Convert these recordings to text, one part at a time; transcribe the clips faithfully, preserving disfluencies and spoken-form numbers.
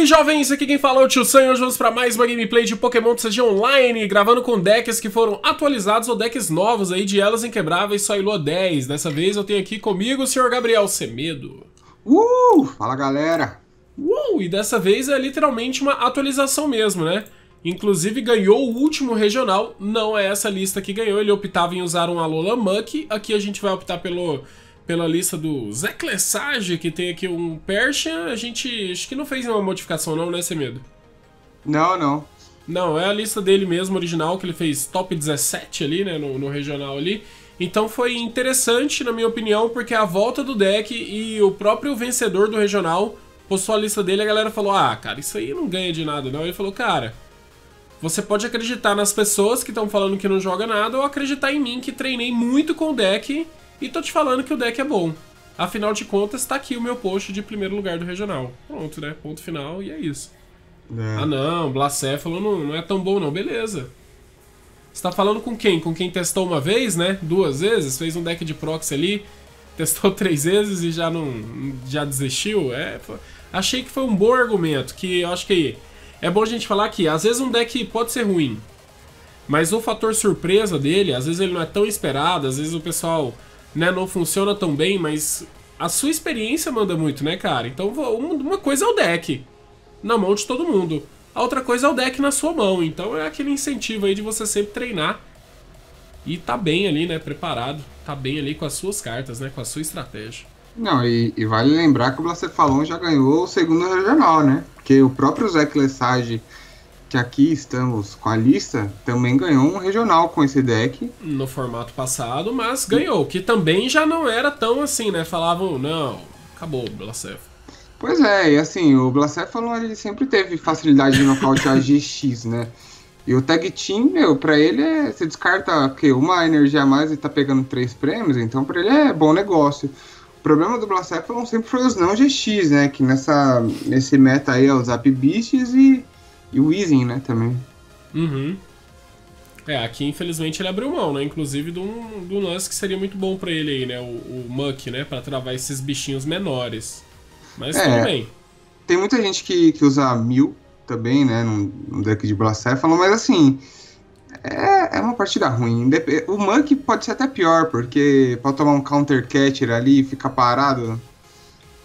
aí, jovens, aqui quem fala é o Tio Sam e hoje vamos para mais uma gameplay de Pokémon seja online, gravando com decks que foram atualizados ou decks novos aí de Elas Inquebráveis, só Ilua dez. Dessa vez eu tenho aqui comigo o senhor Gabriel Semedo. Uh, fala galera. Uh, e dessa vez é literalmente uma atualização mesmo, né? Inclusive ganhou o último regional, não é essa lista que ganhou, ele optava em usar um Alolan Muck, aqui a gente vai optar pelo... pela lista do Zach Lesage, que tem aqui um Persian. A gente acho que não fez nenhuma modificação não, né, Semedo? Não, não. Não, é a lista dele mesmo, original, que ele fez top dezessete ali, né, no, no regional ali. Então foi interessante, na minha opinião, porque a volta do deck e o próprio vencedor do regional postou a lista dele e a galera falou, ah, cara, isso aí não ganha de nada não. Ele falou, cara, você pode acreditar nas pessoas que estão falando que não joga nada ou acreditar em mim, que treinei muito com o deck... E tô te falando que o deck é bom. Afinal de contas, tá aqui o meu post de primeiro lugar do regional. Pronto, né? Ponto final e é isso. É. Ah não, Blacephalon não, não é tão bom não. Beleza. Você tá falando com quem? Com quem testou uma vez, né? Duas vezes? Fez um deck de proxy ali, testou três vezes e já não... já desistiu? É, foi... Achei que foi um bom argumento, que eu acho que... É bom a gente falar que às vezes um deck pode ser ruim, mas o fator surpresa dele, às vezes ele não é tão esperado, às vezes o pessoal... né, não funciona tão bem, mas a sua experiência manda muito, né, cara? Então uma coisa é o deck na mão de todo mundo, a outra coisa é o deck na sua mão. Então é aquele incentivo aí de você sempre treinar e tá bem ali, né, preparado, tá bem ali com as suas cartas, né, com a sua estratégia. Não, e, e vale lembrar que o Blacephalon já ganhou o segundo regional, né? Porque o próprio Zach Lesage, que aqui estamos com a lista, também ganhou um regional com esse deck. No formato passado, mas ganhou, que também já não era tão assim, né? Falavam, não, acabou o Blacephalon. Pois é, e assim, o Blacephalon ele sempre teve facilidade de nocautear a G X, né? E o Tag Team, meu, pra ele é, você descarta que, uma energia a mais e tá pegando três prêmios, então pra ele é bom negócio. O problema do Blacephalon sempre foi os não G X, né? Que nessa, nesse meta aí é os Zap Beasts e... E o Easing, né, também. Uhum. É, aqui infelizmente ele abriu mão, né? Inclusive do, do lance que seria muito bom pra ele aí, né? O, o Muck, né? Pra travar esses bichinhos menores. Mas é, tudo bem. Tem muita gente que, que usa Mil também, né? Num, num deck de Blacephalon, mas assim... É, é uma partida ruim. O Muck pode ser até pior, porque pode tomar um counter catcher ali e ficar parado,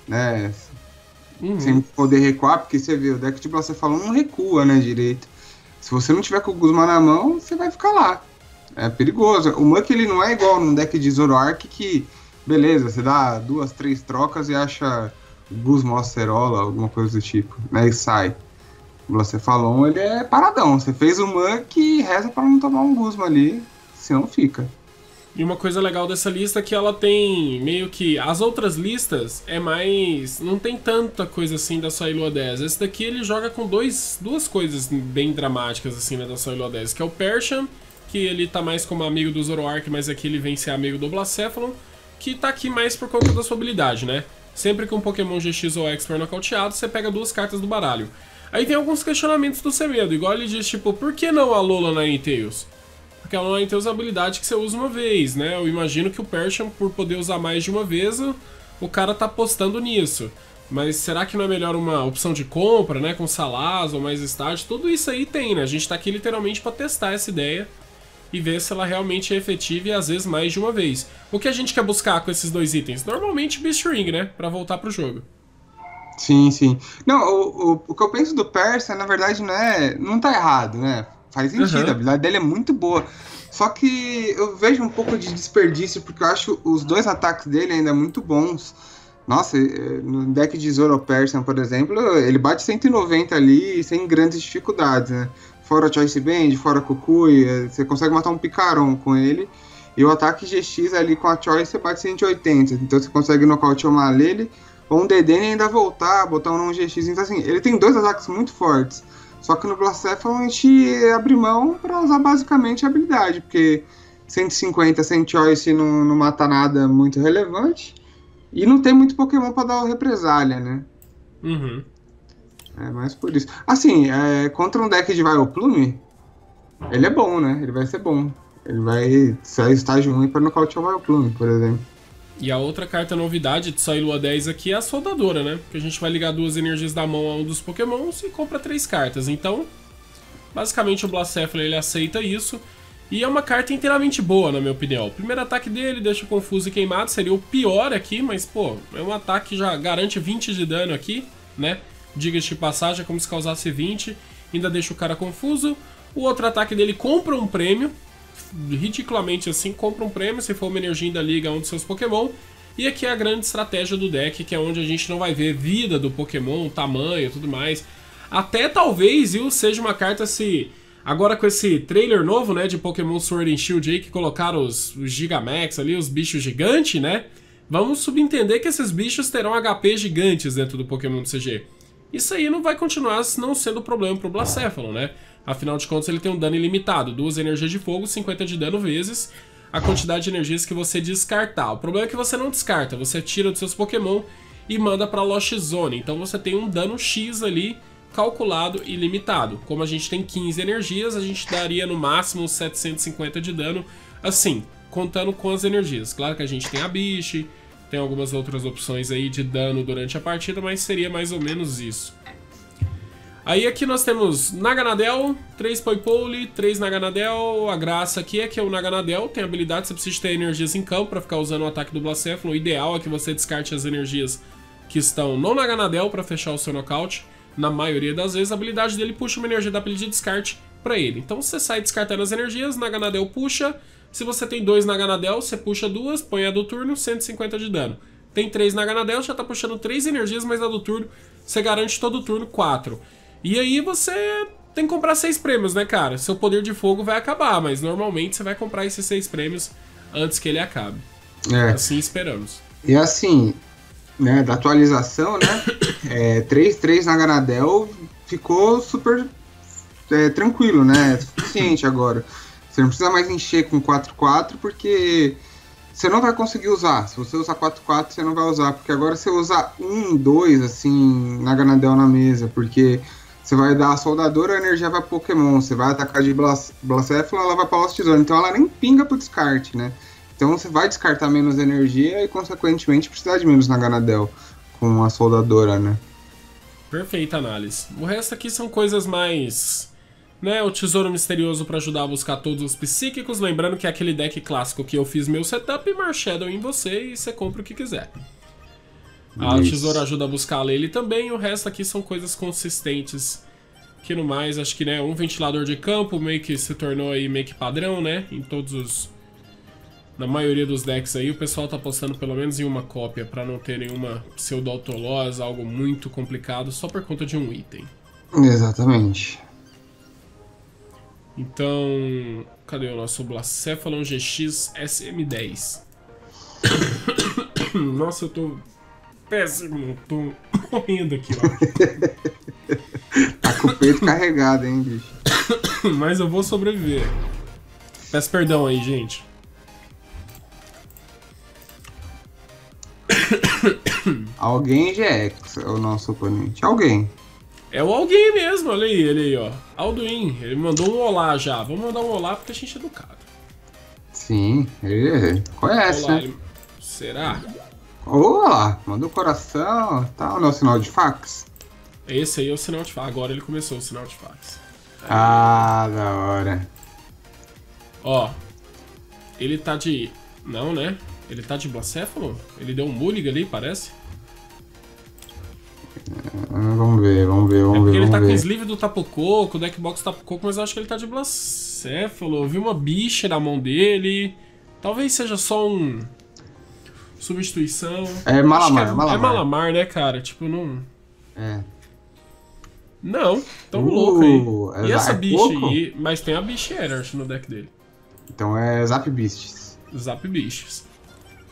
né... Uhum. Sem poder recuar, porque você vê, o deck de Blacephalon não recua, né, direito. Se você não tiver com o Guzma na mão, você vai ficar lá. É perigoso. O Muck, ele não é igual num deck de Zoroark que, beleza, você dá duas, três trocas e acha Guzma Acerola, alguma coisa do tipo, né, e sai. O Blacephalon, ele é paradão. Você fez o Muck e reza pra não tomar um Guzma ali, senão fica. E uma coisa legal dessa lista é que ela tem meio que... As outras listas é mais... Não tem tanta coisa assim da sua Ilua dez. Esse daqui ele joga com dois, duas coisas bem dramáticas assim, né, da sua Ilua dez. Que é o Persian, que ele tá mais como amigo do Zoroark, mas aqui ele vem ser amigo do Blacephalon. Que tá aqui mais por conta da sua habilidade, né? Sempre que um Pokémon G X ou X for nocauteado, você pega duas cartas do baralho. Aí tem alguns questionamentos do Semedo. Igual ele diz, tipo, por que não a Alolan Ninetales? Porque ela não tem usabilidade habilidade que você usa uma vez, né? Eu imagino que o Persian, por poder usar mais de uma vez, o cara tá apostando nisso. Mas será que não é melhor uma opção de compra, né? Com Salaz ou mais estágio? Tudo isso aí tem, né? A gente tá aqui literalmente pra testar essa ideia e ver se ela realmente é efetiva e às vezes mais de uma vez. O que a gente quer buscar com esses dois itens? Normalmente Beast Ring, né? Pra voltar pro jogo. Sim, sim. Não, o, o, o que eu penso do Persian, na verdade, não é, não tá errado, né? Faz sentido, uhum. A habilidade dele é muito boa. Só que eu vejo um pouco de desperdício, porque eu acho os dois ataques dele ainda muito bons. Nossa, no deck de Zoro Persian, por exemplo, ele bate cento e noventa ali sem grandes dificuldades, né? Fora Choice Band, fora Kukui, você consegue matar um Picaron com ele. E o ataque G X ali com a Choice, você bate cento e oitenta. Então você consegue nocautear uma Lillie ou um Dedene e ainda voltar, botar um G X. Então assim, ele tem dois ataques muito fortes. Só que no Blacephalon a gente abre mão pra usar basicamente a habilidade, porque cento e cinquenta sem choice não, não mata nada muito relevante, e não tem muito Pokémon pra dar represália, né? Uhum. É, mas por isso. Assim, é, contra um deck de Vileplume, ele é bom, né? Ele vai ser bom. Ele vai ser estágio ruim pra nocautear o Vileplume, por exemplo. E a outra carta novidade de Sol e Lua dez aqui é a Soldadora, né? Que a gente vai ligar duas energias da mão a um dos Pokémons e compra três cartas. Então, basicamente o Blacephalon ele aceita isso. E é uma carta inteiramente boa, na minha opinião. O primeiro ataque dele deixa confuso e queimado, seria o pior aqui, mas, pô, é um ataque que já garante vinte de dano aqui, né? Diga-se de passagem, é como se causasse vinte, ainda deixa o cara confuso. O outro ataque dele compra um prêmio, ridiculamente assim, compra um prêmio, se for uma energia ainda liga a um dos seus Pokémon. E aqui é a grande estratégia do deck, que é onde a gente não vai ver vida do Pokémon, tamanho e tudo mais. Até talvez isso seja uma carta se... Agora com esse trailer novo, né, de Pokémon Sword and Shield aí, que colocaram os, os Gigamax ali, os bichos gigantes, né? Vamos subentender que esses bichos terão H P gigantes dentro do Pokémon C G. Isso aí não vai continuar não sendo problema pro Blacephalon, né? Afinal de contas ele tem um dano ilimitado, duas energias de fogo, cinquenta de dano vezes a quantidade de energias que você descartar. O problema é que você não descarta, você tira dos seus Pokémon e manda pra Lost Zone, então você tem um dano X ali, calculado e limitado. Como a gente tem quinze energias, a gente daria no máximo setecentos e cinquenta de dano, assim, contando com as energias. Claro que a gente tem a Biche, tem algumas outras opções aí de dano durante a partida, mas seria mais ou menos isso. Aí aqui nós temos Naganadel, três Poipole, três Naganadel. A graça aqui é que o Naganadel tem habilidade, você precisa ter energias em campo para ficar usando o ataque do Blacephalon. O ideal é que você descarte as energias que estão no Naganadel para fechar o seu nocaute. Na maioria das vezes, a habilidade dele puxa uma energia da pilha de descarte pra ele. Então você sai descartando as energias, Naganadel puxa. Se você tem dois Naganadel, você puxa duas, põe a do turno, cento e cinquenta de dano. Tem três Naganadel, já tá puxando três energias, mas a do turno você garante todo o turno quatro. E aí você tem que comprar seis prêmios, né, cara? Seu poder de fogo vai acabar, mas normalmente você vai comprar esses seis prêmios antes que ele acabe. É. Assim esperamos. E assim... Né, da atualização, né? É, três três Naganadel ficou super é, tranquilo, né? É suficiente agora. Você não precisa mais encher com quatro quatro porque você não vai conseguir usar. Se você usar quatro quatro, você não vai usar. Porque agora você usa um, dois, assim, Naganadel na mesa. Porque você vai dar a Soldadora, a energia vai pro Pokémon. Você vai atacar de Blacephalon, ela vai pra Lost Zone. Então ela nem pinga pro descarte, né? Então você vai descartar menos energia e, consequentemente, precisar de menos Naganadel com a Soldadora, né? Perfeita análise. O resto aqui são coisas mais... né? O Tesouro Misterioso para ajudar a buscar todos os psíquicos. Lembrando que é aquele deck clássico que eu fiz meu setup e Marshadow em você e você compra o que quiser. Ah, o Tesouro ajuda a buscar a Lillie também. O resto aqui são coisas consistentes. Que no mais, acho que né, um ventilador de campo meio que se tornou aí meio que padrão, né? Em todos os... Na maioria dos decks aí, o pessoal tá postando pelo menos em uma cópia, pra não ter nenhuma pseudo-autolose, algo muito complicado, só por conta de um item. Exatamente. Então, cadê o nosso Blacephalon G X S M dez? Nossa, eu tô péssimo, tô morrendo aqui, ó. Tá com o peito carregado, hein, bicho? Mas eu vou sobreviver. Peço perdão aí, gente. Alguém G X é o nosso oponente. Alguém. É o alguém mesmo, olha aí, ele aí, ó. Alduin, ele mandou um olá já. Vamos mandar um olá porque a gente é educado. Sim, ele conhece, olá, né? Ele... Será? Olá, mandou coração, tá? Não é o sinal de fax? Esse aí é o sinal de fax, agora ele começou o sinal de fax. Aí... Ah, da hora. Ó, ele tá de... Não, né? Ele tá de Blacephalon? Ele deu um mulligan ali, parece? Vamos ver, vamos ver, vamos ver. É porque ver, ele tá ver. com o sleeve do Tapu Koko, o deckbox do Tapu Koko, mas eu acho que ele tá de Blacephalon. Eu vi uma bicha na mão dele. Talvez seja só um... Substituição. É Malamar, é, Malamar. É Malamar, né, cara? Tipo, não... É. Não, tão uh, louco aí. É e essa bicha aí... Mas tem a bicha Errant no deck dele. Então é Zap Beasts. Zap Beasts,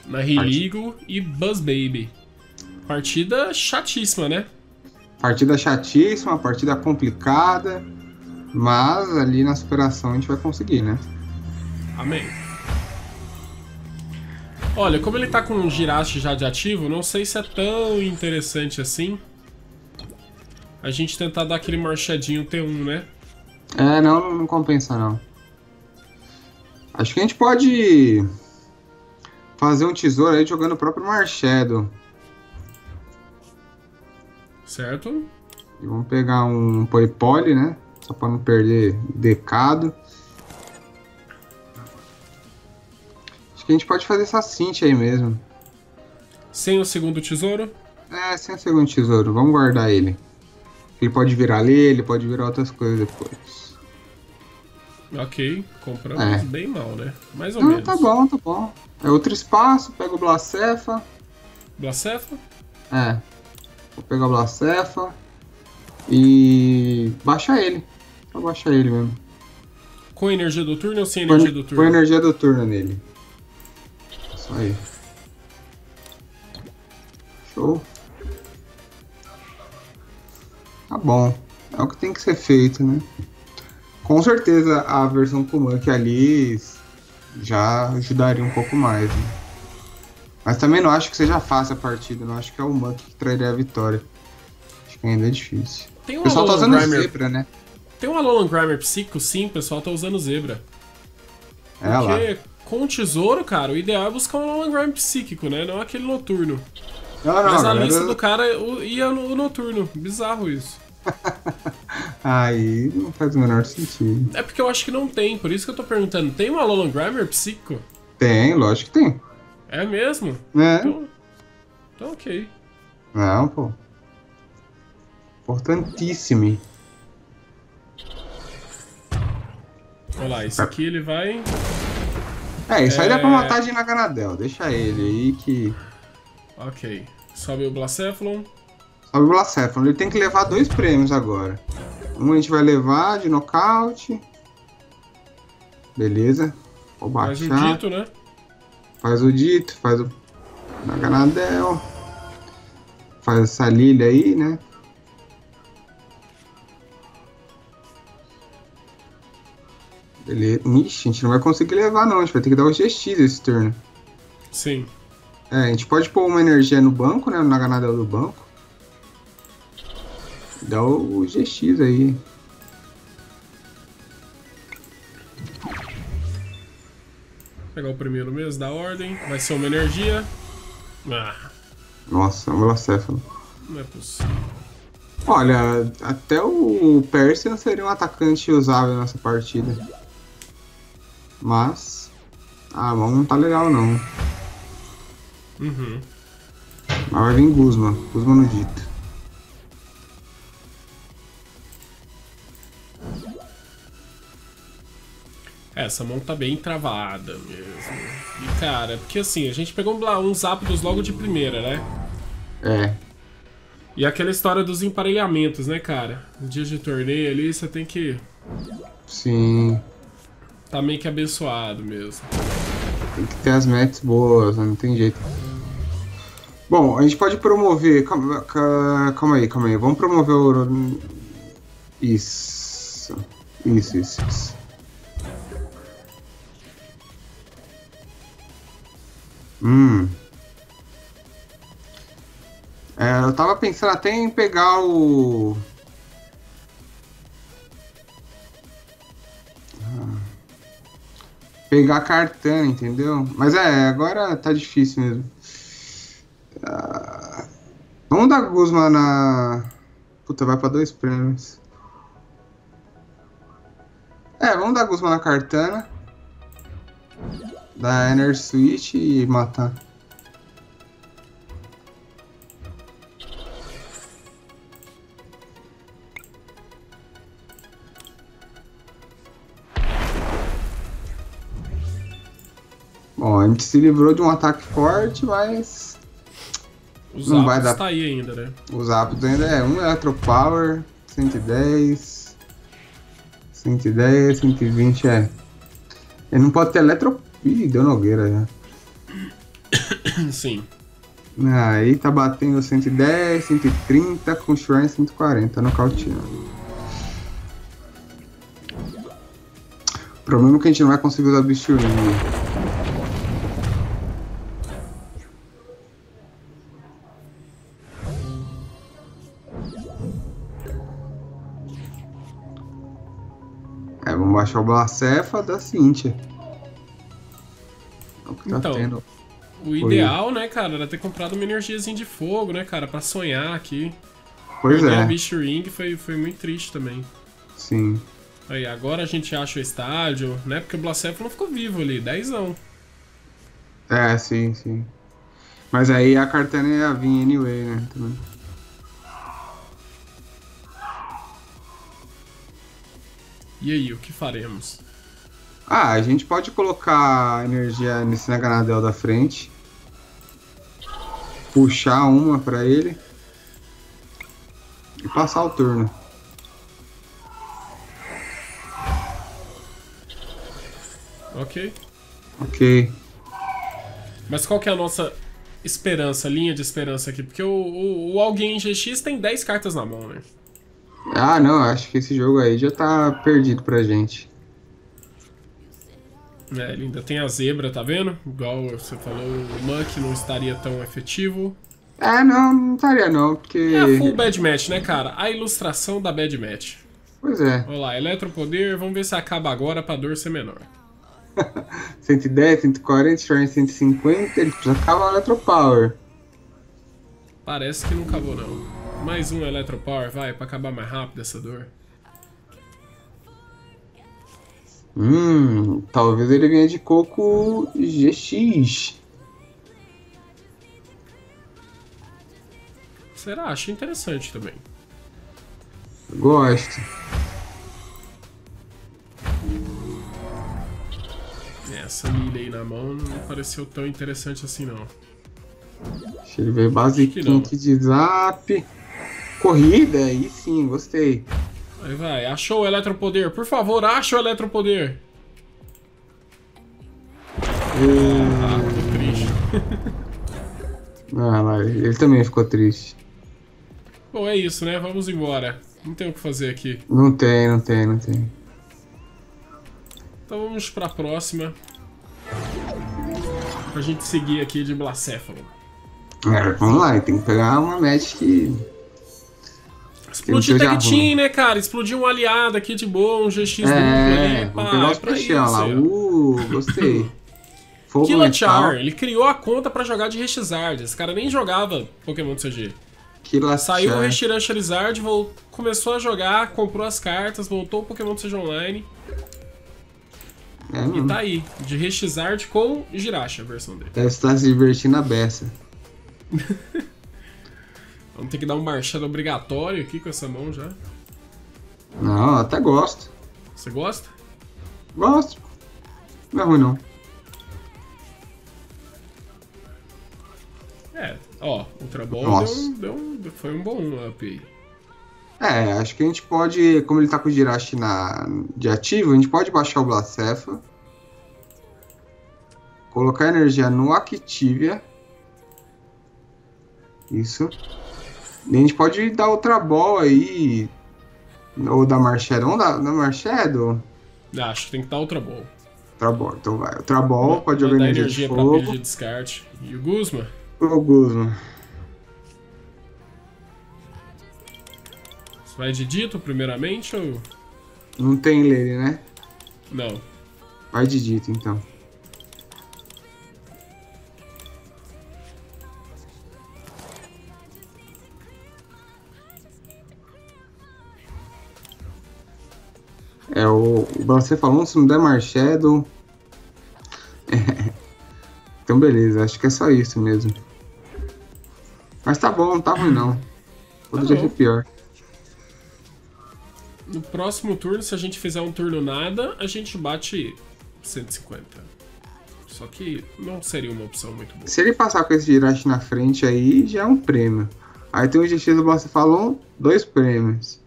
Nahirigo e Buzz Baby. Partida chatíssima, né? Partida chatíssima, partida complicada, mas ali na superação a gente vai conseguir, né? Amém. Olha, como ele tá com um Jirachi já de ativo, não sei se é tão interessante assim a gente tentar dar aquele marchadinho T um, né? É, não, não compensa não. Acho que a gente pode fazer um tesouro aí jogando o próprio Marshadow. Certo. E vamos pegar um Poipole, né? Só pra não perder decado. Acho que a gente pode fazer essa Cynthia aí mesmo. Sem o segundo tesouro? É, sem o segundo tesouro. Vamos guardar ele. Ele pode virar Lillie, ele pode virar outras coisas depois. Ok, compramos é. bem mal, né? Mais ou não, menos. Tá bom, tá bom. É outro espaço, pega o Blacefa. Blacefa? É. Vou pegar o Blacefa e baixar ele. Vou baixar ele mesmo. Com energia do turno ou sem energia do turno? Com energia do turno nele. Isso aí. Show. Tá bom. É o que tem que ser feito, né? Com certeza a versão comum que ali já ajudaria um pouco mais, né? Mas também não acho que seja fácil a partida, não acho que é o Monkey que trairia a vitória. Acho que ainda é difícil. Tem um o pessoal Alolan tá usando Grimer. Zebra, né? Tem um Alolan Grimer Psico, sim, o pessoal tá usando Zebra. É lá. Porque com o tesouro, cara, o ideal é buscar um Alolan Grimer Psíquico, né? Não aquele noturno. Não, não, mas a galera... lista do cara ia no noturno. Bizarro isso. Aí não faz o menor sentido. É porque eu acho que não tem, por isso que eu tô perguntando. Tem um Alolan Grimer Psíquico? Tem, lógico que tem. É mesmo? É. Então, então ok. Não, pô. Importantíssimo. Olha lá, isso aqui ele vai... É, isso é... aí dá pra matar de Naganadel. Deixa ele aí que... Ok. Sobe o Blacephalon. Sobe o Blacephalon. Ele tem que levar dois prêmios agora. Um a gente vai levar de nocaute. Beleza. Vou baixar. Faz o Ditto, né? Faz o Ditto, faz o Naganadel. Faz essa Lillie aí, né? Beleza. Ixi, a gente não vai conseguir levar não. A gente vai ter que dar o G X esse turno. Sim. É, a gente pode pôr uma energia no banco, né? Na Naganadel do banco. Dá o G X aí. Vou pegar o primeiro mesmo da ordem. Vai ser uma energia. Ah. Nossa, é um Blacephalon. Não é possível. Olha, até o Persian seria um atacante usável nessa partida. Mas... ah, bom, não tá legal não. Uhum. Mas vai vir Guzma, Guzma no Ditto. Essa mão tá bem travada mesmo. E cara, porque assim, a gente pegou uns Zapdos logo de primeira, né? É. E aquela história dos emparelhamentos, né, cara? No dia de torneio ali, você tem que... Sim. Tá meio que abençoado mesmo. Tem que ter as metas boas, não tem jeito. Bom, a gente pode promover... Calma, calma aí, calma aí. Vamos promover o... Isso. Isso, isso, isso. Hum. É, eu tava pensando até em pegar o... Ah. Pegar a Kartana, entendeu? Mas é, agora tá difícil mesmo. Ah, vamos dar Guzma na... Puta, vai pra dois prêmios. É, vamos dar Guzma na Kartana. Dar Energy Switch e matar. Bom, a gente se livrou de um ataque forte, mas... Os não vai dar. Tá aí ainda, né? Os Zapdos ainda é um Electro Power, cento e dez, cento e dez, cento e vinte, é. Ele não pode ter Electro... Ih, deu nogueira já. Sim. Aí tá batendo cento e dez, cento e trinta, com Shrine cento e quarenta, nocauteando. O problema é que a gente não vai conseguir usar o Beast Ring. Baixar o Blacefa da Cynthia. É o que tá então, tendo. O ideal, foi, né, cara, era ter comprado uma energiazinha de fogo, né, cara, pra sonhar aqui. Pois Perder é. O Beast Ring foi, foi muito triste também. Sim. Aí, agora a gente acha o estádio, né, porque o Blacephalon ficou vivo ali, dezão. É, sim, sim. Mas aí a Kartana ia vir anyway, né, também. E aí, o que faremos? Ah, a gente pode colocar energia nesse Naganadel da frente. Puxar uma pra ele. E passar o turno. Ok. Ok. Mas qual que é a nossa esperança, linha de esperança aqui? Porque o, o, o alguém em G X tem dez cartas na mão, né? Ah, não, acho que esse jogo aí já tá perdido pra gente. É, ele ainda tem a zebra, tá vendo? Igual você falou, o Muck não estaria tão efetivo. É, não, não estaria não, porque... É a full bad match, né, cara? A ilustração da bad match. Pois é. Olha lá, eletropoder, vamos ver se acaba agora pra dor ser menor. cento e dez, cento e quarenta, cento e cinquenta, ele já acaba o Electro Power. Parece que não acabou não. Mais um Electro Power, vai, pra acabar mais rápido essa dor. Hum, talvez ele venha de coco G X. Será? Acho interessante também. Eu gosto. Essa Lillie aí na mão não pareceu tão interessante assim não. Deixa ele ver basiquinho aqui de zap. Corrida, aí sim, gostei. Aí vai, achou o eletropoder, por favor, acha o eletropoder. Ah, ficou triste. Ah lá, ele também ficou triste. Bom, é isso, né? Vamos embora. Não tem o que fazer aqui. Não tem, não tem, não tem. Então vamos pra próxima. Pra gente seguir aqui de Blacephalon. É, vamos lá, tem que pegar uma match que... Explodir tag team, né, cara? Explodir um aliado aqui de boa, um G X do é, mundo ali, pá, é lá. Uh, gostei. Kilachar, ele criou a conta pra jogar de Rexizard. Esse cara nem jogava Pokémon do C G. Kilachar. Saiu o Reshiram Charizard, voltou, começou a jogar, comprou as cartas, voltou o Pokémon do C G Online. É, e mano, tá aí, de Rexizard com Jirachi, a versão dele. Deve estar se divertindo a beça. Vamos ter que dar um Marshadow obrigatório aqui com essa mão já. Não, até gosto. Você gosta? Gosto. Não é ruim não. É, ó, Ultra Ball deu, deu, foi um bom up aí. É, acho que a gente pode, como ele tá com o Jirachi na, de ativo, a gente pode baixar o Blacephalon. Colocar energia no Activia. Isso. A gente pode dar outra bola aí. Ou da Marshadow. Vamos dar, da Marshadow? Acho que tem que dar outra bola. Outra bola, então vai. Outra bola, pode jogar energia, energia de fogo. Pra de descarte. E o Guzma? O Guzma. Você vai de Ditto primeiramente ou... Não tem Lillie, né? Não. Vai de Ditto então. É, o Blacephalon, se não der Marshadow. É. Então beleza, acho que é só isso mesmo. Mas tá bom, não tá ruim não. Poderia ser pior. No próximo turno, se a gente fizer um turno nada, a gente bate cento e cinquenta. Só que não seria uma opção muito boa. Se ele passar com esse Jirachi na frente aí, já é um prêmio. Aí tem o G X do Blacephalon, dois prêmios.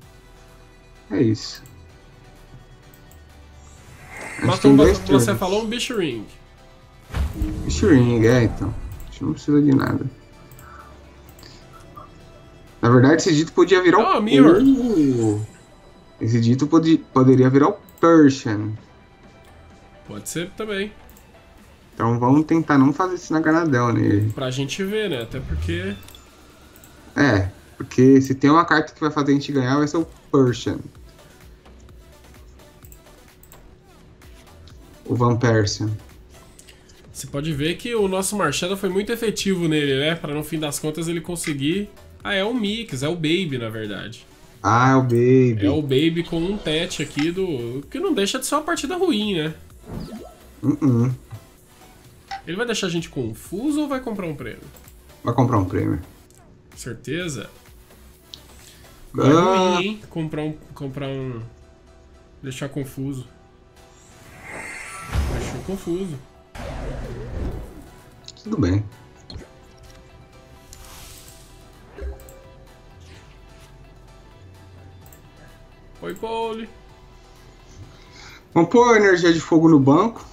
É isso. Matou o Blacephalon, um Beast Ring. Beast Ring, é, então. A gente não precisa de nada. Na verdade, esse Ditto podia virar oh, o... Mirror. Uh, esse Ditto pod... poderia virar o Persian. Pode ser também. Então vamos tentar não fazer isso na Naganadel nele. Pra gente ver, né? Até porque... É, porque se tem uma carta que vai fazer a gente ganhar, vai ser o Persian. O Van Persian. Você pode ver que o nosso Marshadow foi muito efetivo nele, né? Pra no fim das contas ele conseguir... Ah, é o Mix, é o Baby, na verdade. Ah, é o Baby. É o Baby com um pet aqui do... Que não deixa de ser uma partida ruim, né? Uh-uh. Ele vai deixar a gente confuso ou vai comprar um prêmio? Vai comprar um prêmio. Certeza? Vai ah. ruim, hein? Comprar um... Comprar um... Deixar confuso. Deixou confuso. Tudo bem. Poipole. Vamos pôr energia de fogo no banco.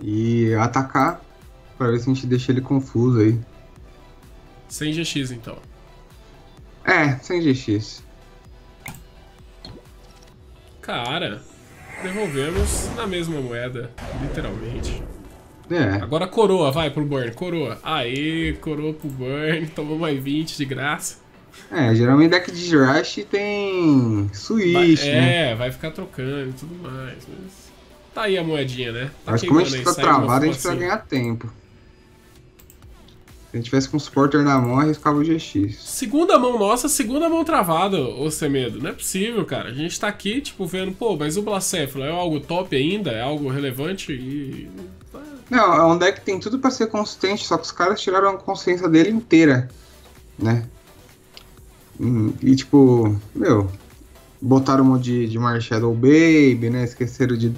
E atacar. Pra ver se a gente deixa ele confuso aí. Sem G X então. É, sem G X. Cara. Devolvemos na mesma moeda, literalmente. É. Agora coroa, vai pro burn, coroa. Aê, coroa pro burn, tomou mais vinte de graça. É, geralmente deck de Jirachi tem switch, vai, né? É, vai ficar trocando e tudo mais. Mas... Tá aí a moedinha, né? Tá. Mas como a gente aí, tá travado, a gente vai ganhar tempo. Se a gente tivesse com o supporter na mão, arriscava o G X. Segunda mão nossa, segunda mão travada, ô Semedo. Não é possível, cara. A gente tá aqui, tipo, vendo, pô, mas o Blacephalon é algo top ainda? É algo relevante e... Não, é um deck que tem tudo pra ser consistente, só que os caras tiraram a consciência dele inteira, né? E, tipo, meu, botaram um monte de, de Marshadow Baby, né? Esqueceram de...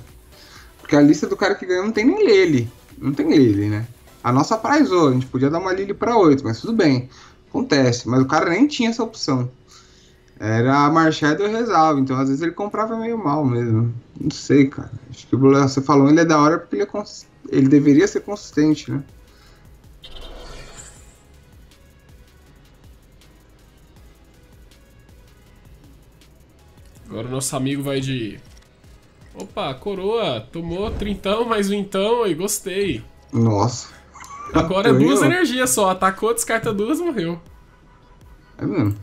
Porque a lista do cara que ganhou não tem nem Lillie. Não tem Lillie, né? A nossa prizou, a gente podia dar uma Lillie pra oito, mas tudo bem, acontece. Mas o cara nem tinha essa opção. Era a Marshadow e rezava, então às vezes ele comprava meio mal mesmo. Não sei, cara. Acho que você falou, ele é da hora porque ele, é cons... ele deveria ser consistente, né? Agora o nosso amigo vai de... Opa, coroa, tomou trintão, mais um então, e gostei. Nossa. Agora é duas energias só, atacou, descarta duas, morreu. É mesmo.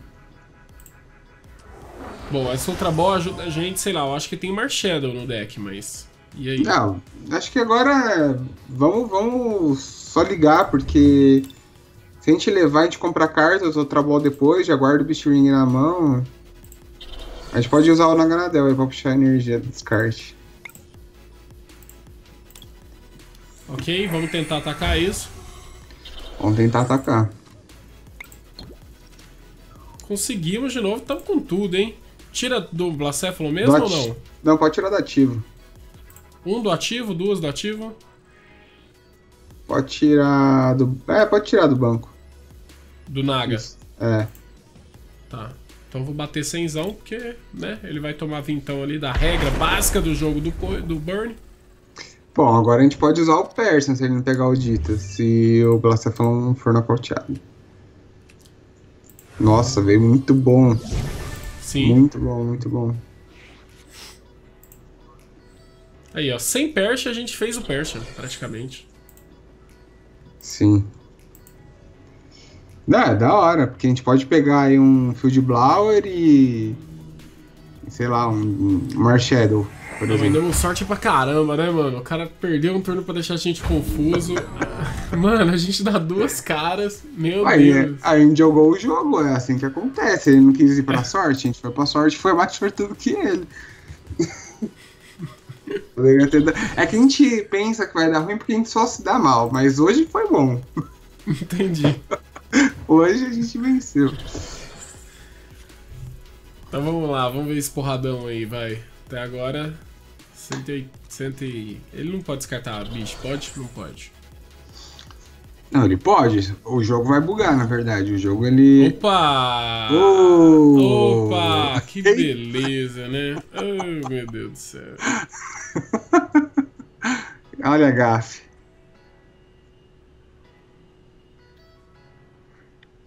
Bom, essa outra bola ajuda a gente, sei lá, eu acho que tem Marshadow no deck, mas... E aí? Não, acho que agora vamos, vamos só ligar, porque se a gente levar, a gente compra cartas, outra bola depois, já guarda o Beast Ring na mão. A gente pode usar o Naganadel aí pra puxar a energia do descarte. Ok, vamos tentar atacar isso. Vamos tentar atacar. Conseguimos de novo, estamos com tudo, hein? Tira do Blacephalon mesmo do ou não? Não, pode tirar do ativo. Um do ativo, duas do ativo? Pode tirar do... É, pode tirar do banco. Do Naga? Isso. É. Tá, então vou bater cenzão porque, né, ele vai tomar vintão ali da regra básica do jogo do, do Burn. Bom, agora a gente pode usar o Persian se ele não pegar o Ditto, se o Blacephalon não for nocauteado. Nossa, veio muito bom. Sim. Muito bom, muito bom. Aí, ó, sem Persian a gente fez o Persian, praticamente. Sim. Não, é da hora, porque a gente pode pegar aí um Field Blower e... sei lá, um Marshadow. Deu sorte pra caramba, né, mano? O cara perdeu um turno pra deixar a gente confuso. Mano, a gente dá duas caras. Meu aí, Deus. Aí a gente jogou o jogo, é assim que acontece. Ele não quis ir pra sorte, a gente foi pra sorte, foi mais sortudo que ele. É que a gente pensa que vai dar ruim porque a gente só se dá mal, mas hoje foi bom. Entendi. Hoje a gente venceu. Então vamos lá, vamos ver esse porradão aí, vai. Até agora, cento e oitenta. Ele não pode descartar bicho, pode? Não pode. Não, ele pode. O jogo vai bugar, na verdade. O jogo ele. Opa! Oh! Opa! Que beleza, né? Oh, meu Deus do céu. Olha a gafe.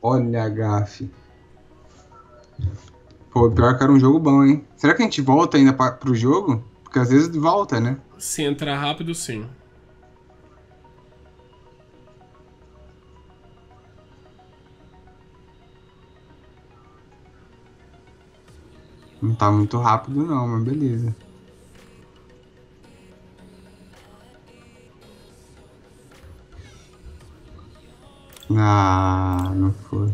Olha a gafe. Pô, pior que era um jogo bom, hein? Será que a gente volta ainda pra, pro jogo? Porque às vezes volta, né? Se entrar rápido, sim. Não tá muito rápido não, mas beleza. Ah, não foi.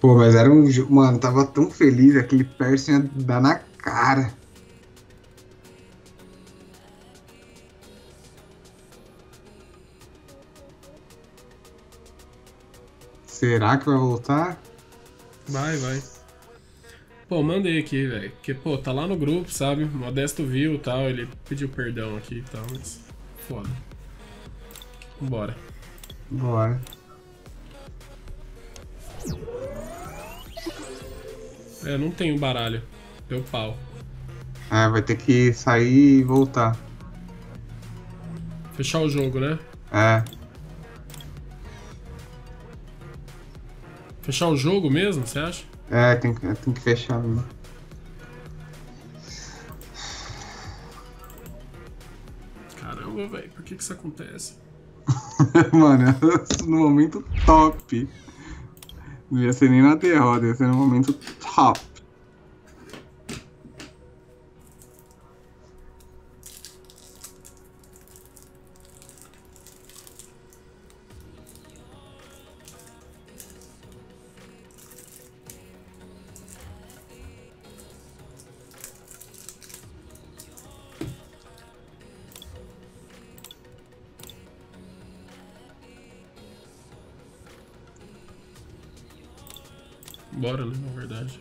Pô, mas era um jogo... Mano, tava tão feliz. Aquele Persian ia dar na cara. Será que vai voltar? Vai, vai. Pô, mandei aqui, velho. Porque, pô, tá lá no grupo, sabe? O Modesto viu e tal, ele pediu perdão aqui e tal, mas... Foda. Bora. Bora. É, não tem um baralho. Deu pau. É, vai ter que sair e voltar. Fechar o jogo, né? É. Fechar o jogo mesmo, você acha? É, tem que, tem que fechar mesmo. Caramba, velho, por que que isso acontece? Mano, no momento top. Não ia ser nem na derrota, ia ser no momento top. Bora, né, na verdade.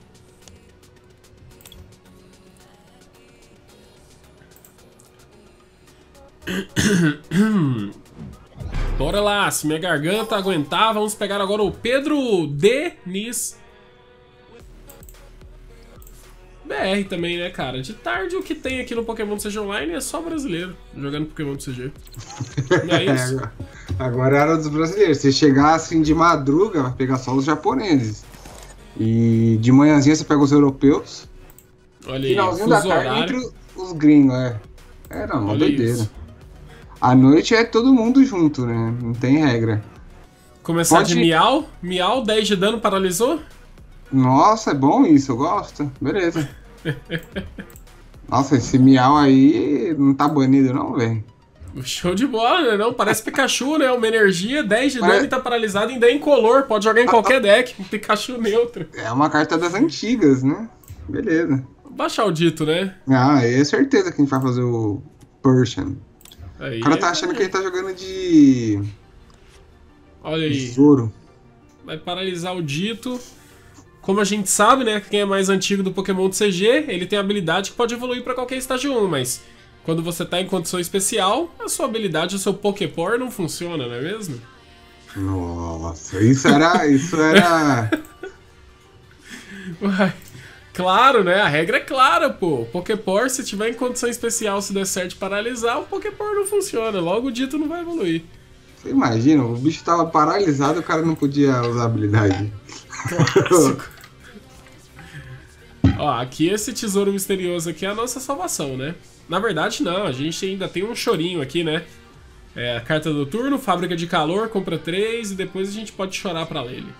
Bora lá, se minha garganta aguentar, vamos pegar agora o Pedro Denis B R também, né, cara? De tarde o que tem aqui no Pokémon do C G Online é só brasileiro jogando Pokémon do C G. Não é isso? Agora é a hora dos brasileiros. Se chegar assim de madruga, vai pegar só os japoneses. E de manhãzinha você pega os europeus. Olha aí, finalzinho da tarde entre os gringos, é. É, não, uma doideira. À noite é todo mundo junto, né? Não tem regra. Começar Pode... de miau, miau, dez de dano, paralisou? Nossa, é bom isso, eu gosto. Beleza. Nossa, esse miau aí não tá banido não, velho. Show de bola, né? Não, parece Pikachu, né? Uma energia, dez de dano Mas... e tá paralisado, ainda é incolor, pode jogar em qualquer deck, um Pikachu neutro. É uma carta das antigas, né? Beleza. Baixar o dito, né? Ah, é certeza que a gente vai fazer o Persian. Aí, o cara tá achando aí. que ele tá jogando de... Olha aí. De Zoro. Vai paralisar o dito. Como a gente sabe, né? Quem é mais antigo do Pokémon do C G, ele tem a habilidade que pode evoluir pra qualquer estágio um, mas... Quando você tá em condição especial, a sua habilidade, o seu Poképore não funciona, não é mesmo? Nossa, isso era... Isso era... Uai, claro, né? A regra é clara, pô. Poképore, se tiver em condição especial, se der certo de paralisar, o Poképore não funciona. Logo o dito não vai evoluir. Você imagina, o bicho tava paralisado, o cara não podia usar a habilidade. Clássico. Ó, aqui esse tesouro misterioso aqui é a nossa salvação, né? Na verdade, não. A gente ainda tem um chorinho aqui, né? É a carta do turno, fábrica de calor, compra três e depois a gente pode chorar pra Lillie.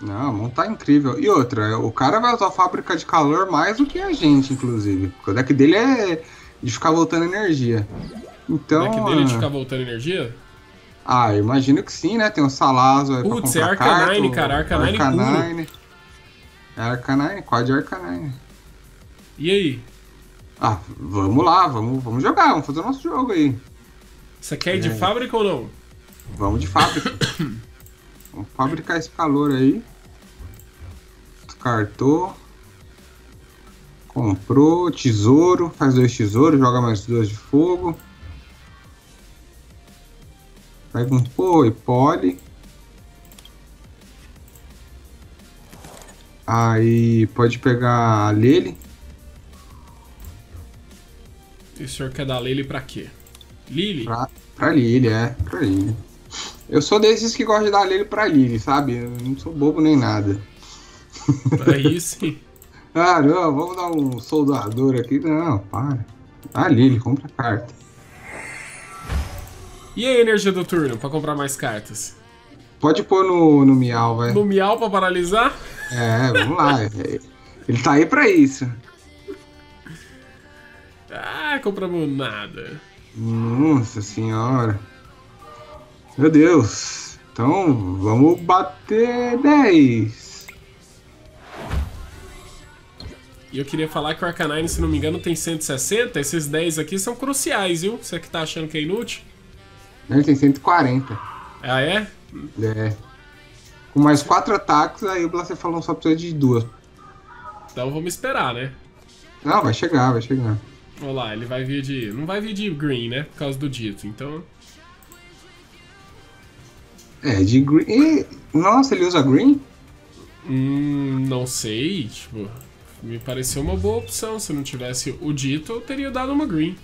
Não, não tá incrível. E outra, o cara vai usar a fábrica de calor mais do que a gente, inclusive. Porque o deck dele é de ficar voltando energia. Então... O deck dele é de ficar voltando energia? Ah, eu imagino que sim, né? Tem o Salazo aí pra comprar. Putz, é Arcanine, cara. Arcanine puro. Arcanine. É Arcanine, quase Arcanine. E aí? Ah, vamos lá, vamos, vamos jogar, vamos fazer o nosso jogo aí. Você quer ir de fábrica ou não? Vamos de fábrica. Vamos fabricar esse calor aí. Descartou. Comprou, tesouro, faz dois tesouros, joga mais dois de fogo. Pega um Poipole. Aí pode pegar a Lillie. E o senhor quer dar Lillie pra quê? Lillie? Pra, pra Lillie, é. Pra Lillie. Eu sou desses que gostam de dar Lillie pra Lillie, sabe? Eu não sou bobo nem nada. Aí sim. Ah, não. Vamos dar um soldador aqui. Não, para. Ah, Lillie, compra carta. E a energia do turno pra comprar mais cartas? Pode pôr no, no Miau, vai. No Miau pra paralisar? É, vamos lá. Ele tá aí pra isso. Ah, compramos nada. Nossa senhora. Meu Deus. Então, vamos bater dez. E eu queria falar que o Arcanine, se não me engano, tem cento e sessenta. Esses dez aqui são cruciais, viu? Você que tá achando que é inútil. Ele tem cento e quarenta. Ah, é? É. Com mais quatro ataques, aí o Blacephalon só precisa de duas. Então vamos esperar, né? Não, vai chegar, vai chegar. Olha lá, ele vai vir de... Não vai vir de green, né? Por causa do Ditto, então... É, de green... Nossa, ele usa green? Hum, não sei, tipo... Me pareceu uma boa opção. Se não tivesse o Ditto, eu teria dado uma green.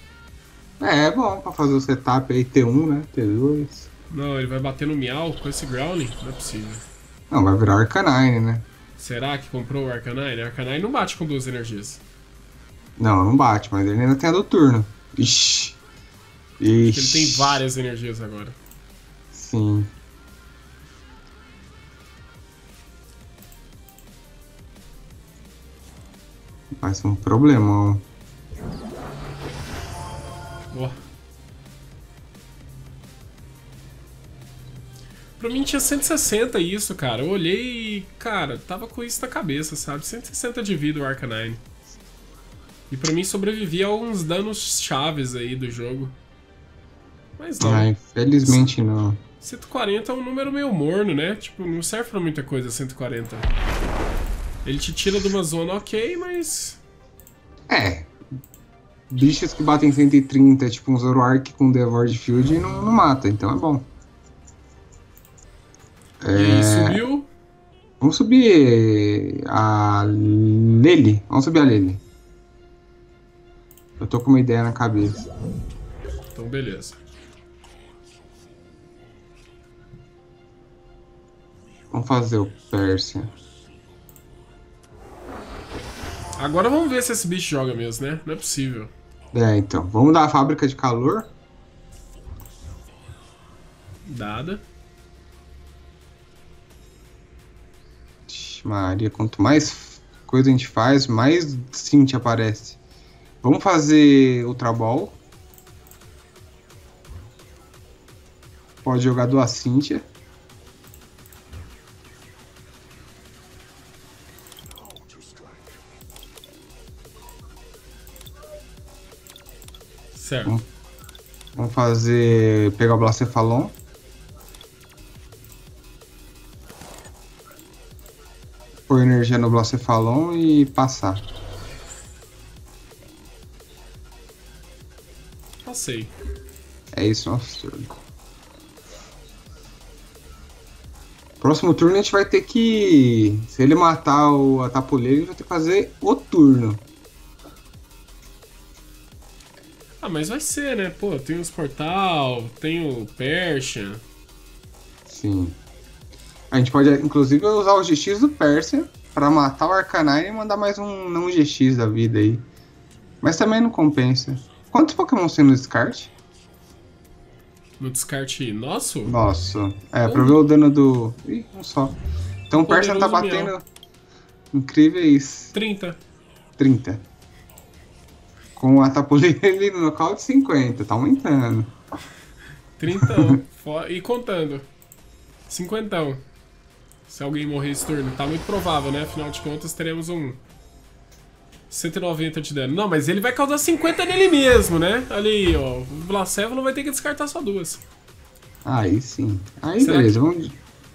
É, bom, pra fazer o setup aí, T um, né? T dois... Não, ele vai bater no Miau com esse Grounding? Não é possível. Não, vai virar Arcanine, né? Será que comprou o Arcanine? O Arcanine não bate com duas energias. Não, não bate, mas ele ainda tem a do turno. Ixi. Ixi. Acho que ele tem várias energias agora. Sim. Vai ser um problemão. Ó. Oh. Pra mim tinha cento e sessenta isso, cara. Eu olhei e, cara, tava com isso na cabeça, sabe? cento e sessenta de vida o Arcanine. E pra mim sobrevivia a alguns danos chaves aí do jogo. Mas não. Ah, infelizmente não. cento e quarenta é um número meio morno, né? Tipo, não serve pra muita coisa cento e quarenta. Ele te tira de uma zona ok, mas... É. Bichos que batem cento e trinta, tipo um Zoroark com Devoured Field, não, não mata, então é bom. É... E aí, subiu? Vamos subir a Lillie. Vamos subir a Lillie. Eu tô com uma ideia na cabeça. Então, beleza. Vamos fazer o Persian. Agora vamos ver se esse bicho joga mesmo, né? Não é possível. É, então. Vamos dar a fábrica de calor. Dada. Maria, quanto mais coisa a gente faz, mais Cynthia aparece. Vamos fazer Ultra Ball. Pode jogar duas Cynthia. Certo. Vamos fazer... pegar o Blacephalon. Pôr energia no Blacephalon e passar. Passei. É isso, nosso turno. Próximo turno a gente vai ter que... Se ele matar o Atapuleiro, a gente vai ter que fazer o turno. Ah, mas vai ser, né? Pô, tem os Portal, tem o Persian. Sim. A gente pode, inclusive, usar o G X do Persian pra matar o Arcanine e mandar mais um não G X da vida aí. Mas também não compensa. Quantos Pokémon tem no descarte? No descarte nosso? Nosso. É, pra ver o dano do... Ih, um só. Então o Persian tá batendo... Miau. Incríveis... trinta. trinta. Com o Atapuleiro no local de cinquenta. Tá aumentando. trinta e contando. cinquenta. Se alguém morrer esse turno, tá muito provável, né? Afinal de contas, teremos um cento e noventa de dano. Não, mas ele vai causar cinquenta nele mesmo, né? Olha aí, ó. O Blacephalon vai ter que descartar só duas. Aí sim. Aí será beleza, que... vamos...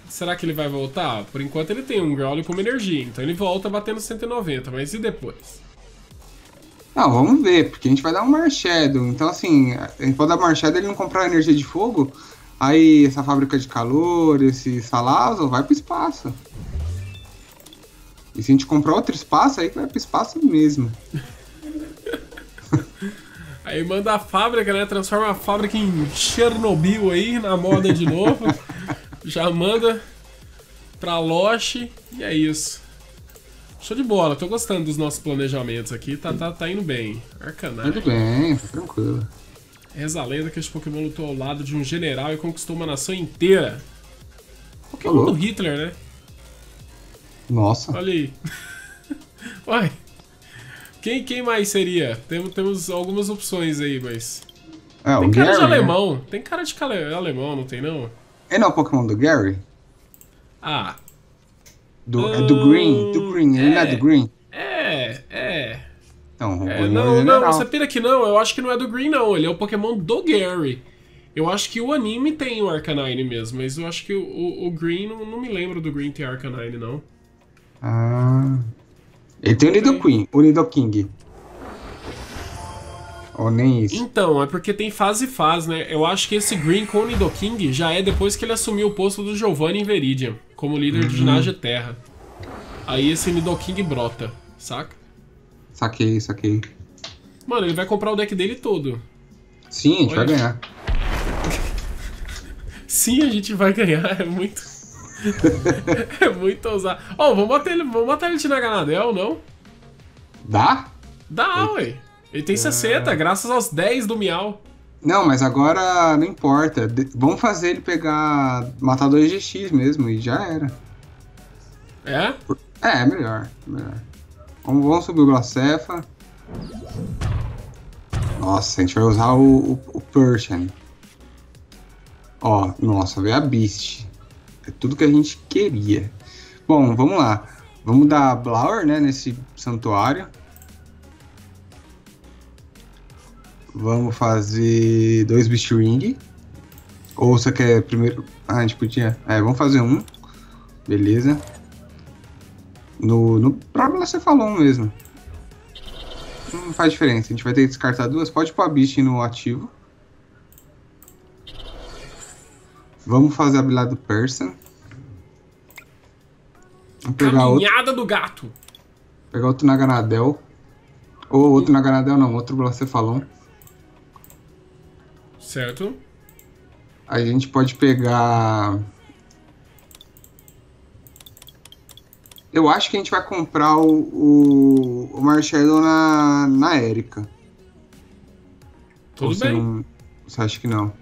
Será que ele vai voltar? Por enquanto ele tem um Growl com uma energia, então ele volta batendo cento e noventa, mas e depois? Não, vamos ver, porque a gente vai dar um Marshadow. Então assim, a gente pode dar Marshadow e ele não comprar energia de fogo... Aí, essa fábrica de calor, esse Salazo, vai pro espaço. E se a gente comprar outro espaço, aí vai pro espaço mesmo. Aí manda a fábrica, né? Transforma a fábrica em Chernobyl aí, na moda de novo. Já manda pra Loche e é isso. Show de bola, tô gostando dos nossos planejamentos aqui, tá, tá, tá indo bem. Arcanine. Tudo bem, tá tranquilo. Reza a lenda que este Pokémon lutou ao lado de um general e conquistou uma nação inteira. Pokémon do Hitler, né? Nossa. Olha aí. Uai. Quem, quem mais seria? Temos, temos algumas opções aí, mas... É, tem cara de alemão. Tem cara de cale... alemão, não tem não? Ele é o Pokémon do Gary? Ah. Do, hum, é do Green? Do Green, ele é, não é do Green? É, é. Então, é, não, não, você pira que não, eu acho que não é do Green não, ele é o Pokémon do Gary. Eu acho que o anime tem o Arcanine mesmo, mas eu acho que o, o, o Green, não, não me lembro do Green ter Arcanine não. Ah. Ele tem o Nidoking, o Nidoking. Ou nem isso. Então, é porque tem fase e fase, né? Eu acho que esse Green com o Nidoking já é depois que ele assumiu o posto do Giovanni em Veridian, como líder uhum. de ginásio terra. Aí esse Nidoking brota, saca? Saquei, saquei. Mano, ele vai comprar o deck dele todo. Sim, a gente Olha. vai ganhar. Sim, a gente vai ganhar, é muito... é muito ousado. Ó, oh, vamos botar ele, vamos botar ele de Naganadel, não? Dá? Dá, ué. Ele tem sessenta, é... graças aos dez do Miau. Não, mas agora não importa. De... Vamos fazer ele pegar... Matar dois G X mesmo e já era. É? Por... É, melhor. melhor. Vamos, vamos subir o Blacefa. Nossa, a gente vai usar o, o, o Persian. Ó, nossa, veio a Beast. É tudo que a gente queria. Bom, vamos lá. Vamos dar Blower, né, nesse santuário. Vamos fazer dois Beast Ring. Ou você quer primeiro... Ah, a gente podia... É, vamos fazer um. Beleza. No, no próprio Blacephalon mesmo. Não faz diferença. A gente vai ter que descartar duas. Pode pôr a Beast no ativo. Vamos fazer a habilidade do Persian. Vamos pegar Caminhada outro. do gato. Vou pegar outro Naganadel. Ou outro Naganadel não, outro Blacephalon. Certo. A gente pode pegar... Eu acho que a gente vai comprar o, o, o Marshadow na, na Erika. Tudo Ou bem. Você, não, você acha que não?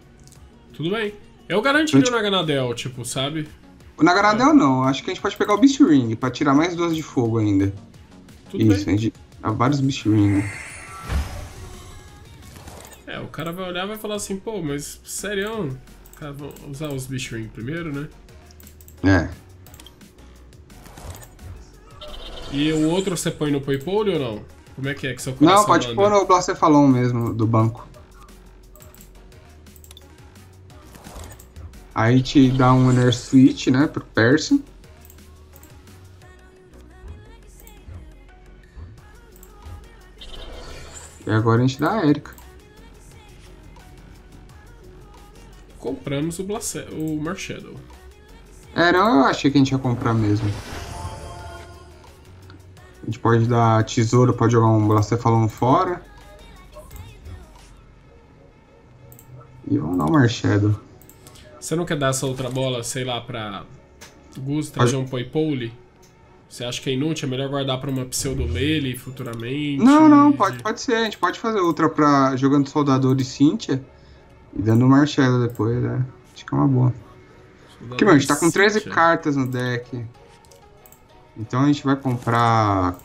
Tudo bem. Eu garantiria gente... o Naganadel, tipo, sabe? O Naganadel é. não. Acho que a gente pode pegar o Beast Ring pra tirar mais duas de fogo ainda. Tudo Isso, bem. a gente... Há vários Beast Ring. É, o cara vai olhar e vai falar assim, pô, mas sério, cara, vou usar os Beast Ring primeiro, né? É. E o outro você põe no Poipole ou não? Como é que é que seu coração Não, pode anda? pôr no Blacephalon mesmo, do banco. Aí te dá um Inner Switch, né, pro Persian. E agora a gente dá a Erika. Compramos o, Blace... o Marshadow. É, não, eu achei que a gente ia comprar mesmo. A gente pode dar tesouro, pode jogar um Blacephalon fora. E vamos dar o Marshadow. Você não quer dar essa outra bola, sei lá, pra Guzma trazer pode... um Poipole? Você acha que é inútil? É melhor guardar pra uma Pseudo Lillie futuramente? Não, não, pode, pode ser. A gente pode fazer outra pra jogando Soldadora e Cynthia. E dando o Marshadow depois, né? Acho que é uma boa. Porque, mano, a gente tá com treze Cynthia. cartas no deck. Então a gente vai comprar...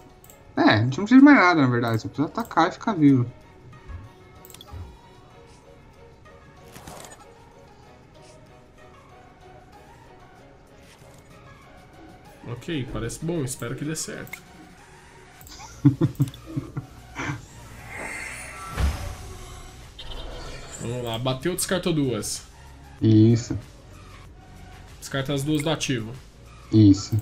É, a gente não precisa de mais nada, na verdade. Só precisa atacar e ficar vivo. Ok, parece bom. Espero que dê certo. Vamos lá, bateu, descartou duas. Isso. Descarta as duas do ativo. Isso.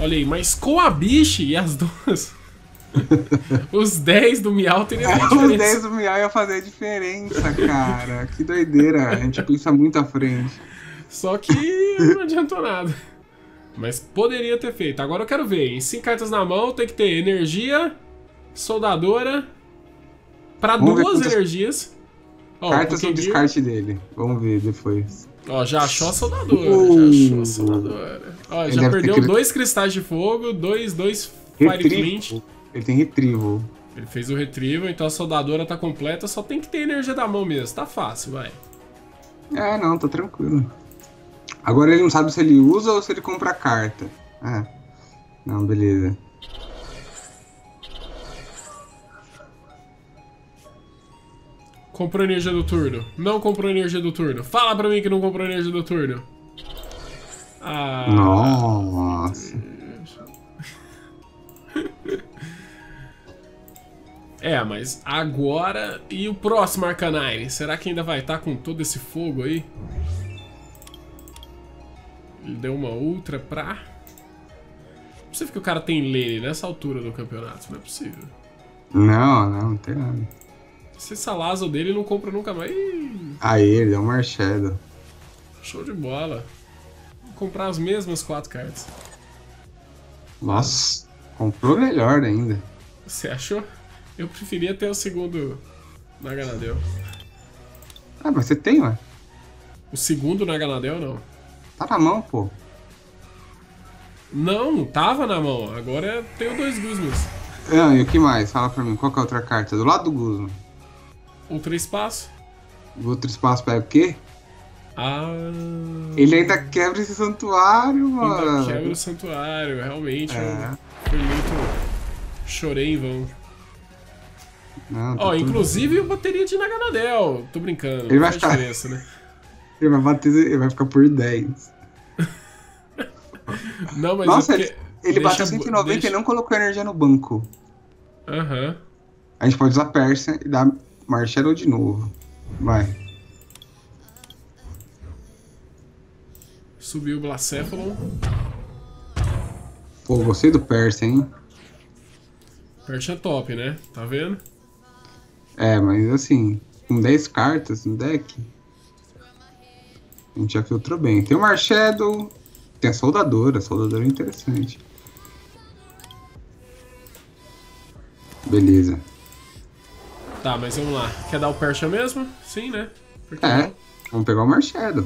Olha aí, mas com a bicha e as duas... os dez do Miau teriam é, diferença. Os dez do Miau ia fazer a diferença, cara. Que doideira, a gente pensa muito à frente. Só que não adiantou nada. Mas poderia ter feito. Agora eu quero ver, em cinco cartas na mão tem que ter energia... Soldadora para duas quantas... energias. Oh, cartas no descarte dele. Vamos ver depois. Ó, oh, já achou a soldadora. Uh, já achou a soldadora. Ó, oh, já perdeu ter... dois cristais de fogo, dois, dois Fire Glint. Ele tem retrieval. Ele fez o retrieval, então a soldadora tá completa, só tem que ter energia da mão mesmo. Tá fácil, vai. É, não, tá tranquilo. Agora ele não sabe se ele usa ou se ele compra a carta. Ah. Não, beleza. Comprou energia do turno. Não comprou energia do turno. Fala pra mim que não comprou energia do turno. Ah, nossa. É, mas agora... E o próximo Arcanine? Será que ainda vai estar com todo esse fogo aí? Ele deu uma outra pra... Não é possível que o cara tem Lillie nessa altura do campeonato. Não é possível. Não, não, não tem nada. Esse Salazo dele não compra nunca mais. Aí, ele deu um Marshadow. Show de bola. Vou comprar as mesmas quatro cartas. Nossa, comprou melhor ainda. Você achou? Eu preferia ter o segundo Naganadel. Ah, mas você tem, ué? O segundo Naganadel, não. Tá na mão, pô. Não, tava na mão. Agora tenho dois Guzmas. Ah, e o que mais? Fala pra mim, qual que é a outra carta? Do lado do Guzma. Outro espaço. O outro espaço pega o quê? Ah... Ele ainda quebra esse santuário, mano. Ainda quebra o santuário, realmente. É. Foi muito... Chorei em vão. Não, tá oh, inclusive o bateria de Naganadel. Tô brincando, ele vai ficar... diferença, né? Ele vai bater, ele vai ficar por dez. Não, mas nossa, ele, ele bateu cento e noventa deixa... e não colocou energia no banco. Aham. Uhum. A gente pode usar Persian e dar Marshadow de novo. Vai. Subiu o Blacephalon. Pô, gostei do Persian, hein? Persian é top, né? Tá vendo? É, mas assim, com dez cartas no deck, a gente já filtrou bem. Tem o Marshadow, tem a Soldadora, a Soldadora é interessante. Beleza. Tá, mas vamos lá. Quer dar o Persian mesmo? Sim, né? Porque é, não? Vamos pegar o Marshadow.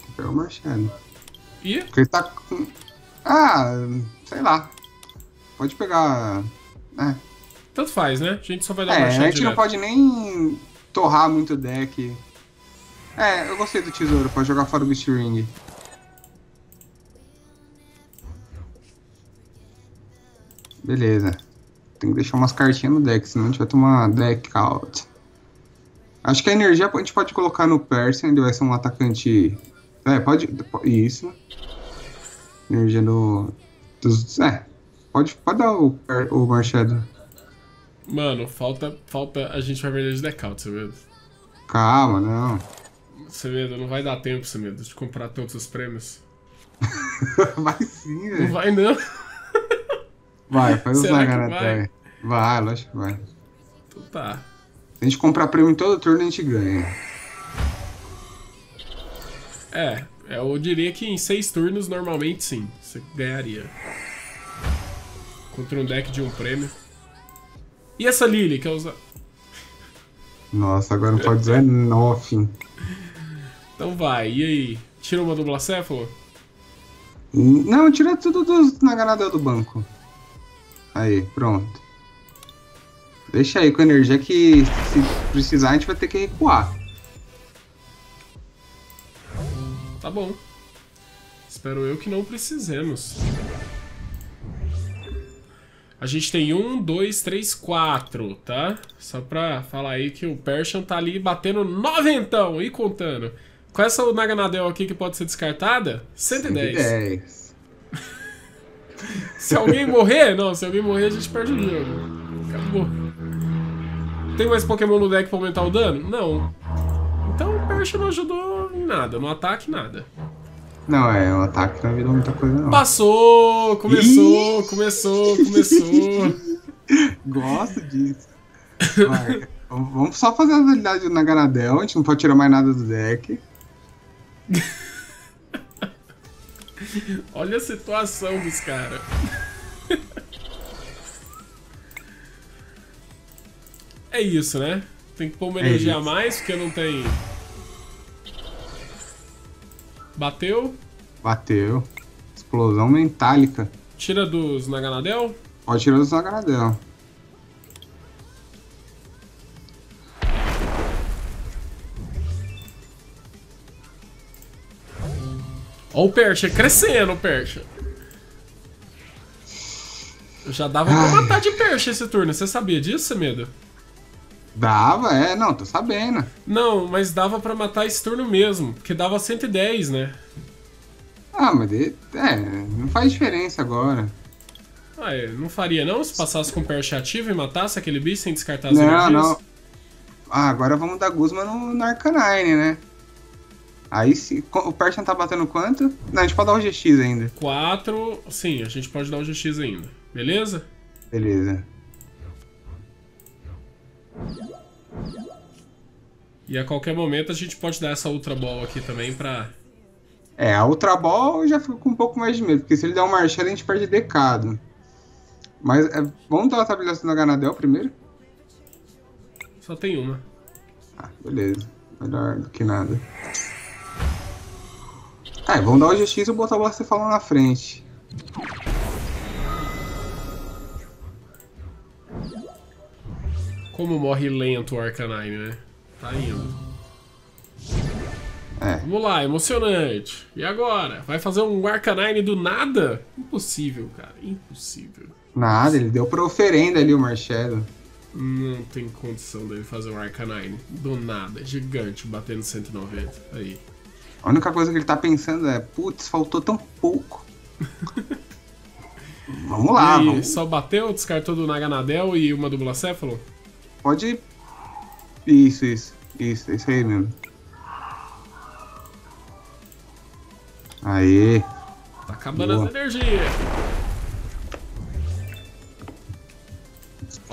Vamos pegar o Marshadow. E? Porque ele tá com... Ah, sei lá. Pode pegar... É. Tanto faz, né? A gente só vai dar é, uma chance. A gente direto. Não pode nem torrar muito o deck. É, eu gostei do tesouro, pode jogar fora o Beast Ring. Beleza. Tem que deixar umas cartinhas no deck, senão a gente vai tomar deck out. Acho que a energia a gente pode colocar no Persian, ele vai ser um atacante. É, pode. Isso. Energia do. Dos... É. Pode, pode dar o, o Marshadow. Mano, falta, falta... A gente vai perder de deck-out, você medo. Calma, não. Você medo, não vai dar tempo, você medo, de comprar todos os prêmios. Vai sim, velho. Não vai, não. Vai, faz os Naganadel. Vai, lógico que vai. Então tá. Se a gente comprar prêmio em todo turno, a gente ganha. É, eu diria que em seis turnos, normalmente, sim. Você ganharia. Contra um deck de um prêmio. E essa Lillie que eu usar? Nossa, agora não pode dizer nothing. Então vai, e aí? Tira uma do Blacephalon? Não, tira tudo dos Naganadel do banco. Aí, pronto. Deixa aí com a energia que se precisar a gente vai ter que recuar. Tá bom. Espero eu que não precisemos. A gente tem um, dois, três, quatro, tá? Só pra falar aí que o Persian tá ali batendo noventão e contando. Com essa Naganadel aqui que pode ser descartada, cento e dez. cento e dez. Se alguém morrer, não, se alguém morrer a gente perde o jogo. Acabou. Tem mais Pokémon no deck pra aumentar o dano? Não. Então o Persian não ajudou em nada, no ataque nada. Não, é, o ataque não virou muita coisa não. Passou, começou, Ih! começou, começou. Gosto disso. Vai, vamos só fazer as habilidades do Naganadel, a gente não pode tirar mais nada do deck. Olha a situação dos caras. É isso, né? Tem que pôr uma energia a mais, porque não tem... Bateu. Bateu. Explosão metálica. Tira dos Naganadel? Pode tirar dos Naganadel. Ó o Persian crescendo, o Persian. Eu já dava Ai. pra matar de Persian esse turno. Você sabia disso, Medo? Dava, é, não, tô sabendo. Não, mas dava pra matar esse turno mesmo, porque dava cento e dez, né? Ah, mas ele, é, não faz diferença agora. Ah, é, não faria não se passasse com o Percha ativo e matasse aquele bicho sem descartar as energias? Não, não. Ah, agora vamos dar Guzma no, no Arcanine, né? Aí se, o Persian tá batendo quanto? Não, a gente pode dar o G X ainda. quatro, sim, a gente pode dar o G X ainda. Beleza? Beleza. E a qualquer momento a gente pode dar essa Ultra Ball aqui também pra... É, a Ultra Ball eu já fico com um pouco mais de medo, porque se ele der um Marshadow a gente perde decado. Mas é, vamos dar a tabeliação da Naganadel primeiro? Só tem uma. Ah, beleza. Melhor do que nada. Ah, vamos dar o G X e botar o Blacephalon na frente. Como morre lento o Arcanine, né? Tá indo. É. Vamos lá, emocionante. E agora? Vai fazer um Arcanine do nada? Impossível, cara. Impossível. Nada, ele deu pra oferenda ali o Marshadow. Não tem condição dele fazer um Arcanine do nada. Gigante, batendo cento e noventa. Aí. A única coisa que ele tá pensando é, putz, faltou tão pouco. Vamos lá, e vamos. Só bateu, descartou do Naganadel e uma do Blacephalon? Pode... Isso, isso. Isso, isso aí mesmo. Aê. Tá acabando. Boa. As energias.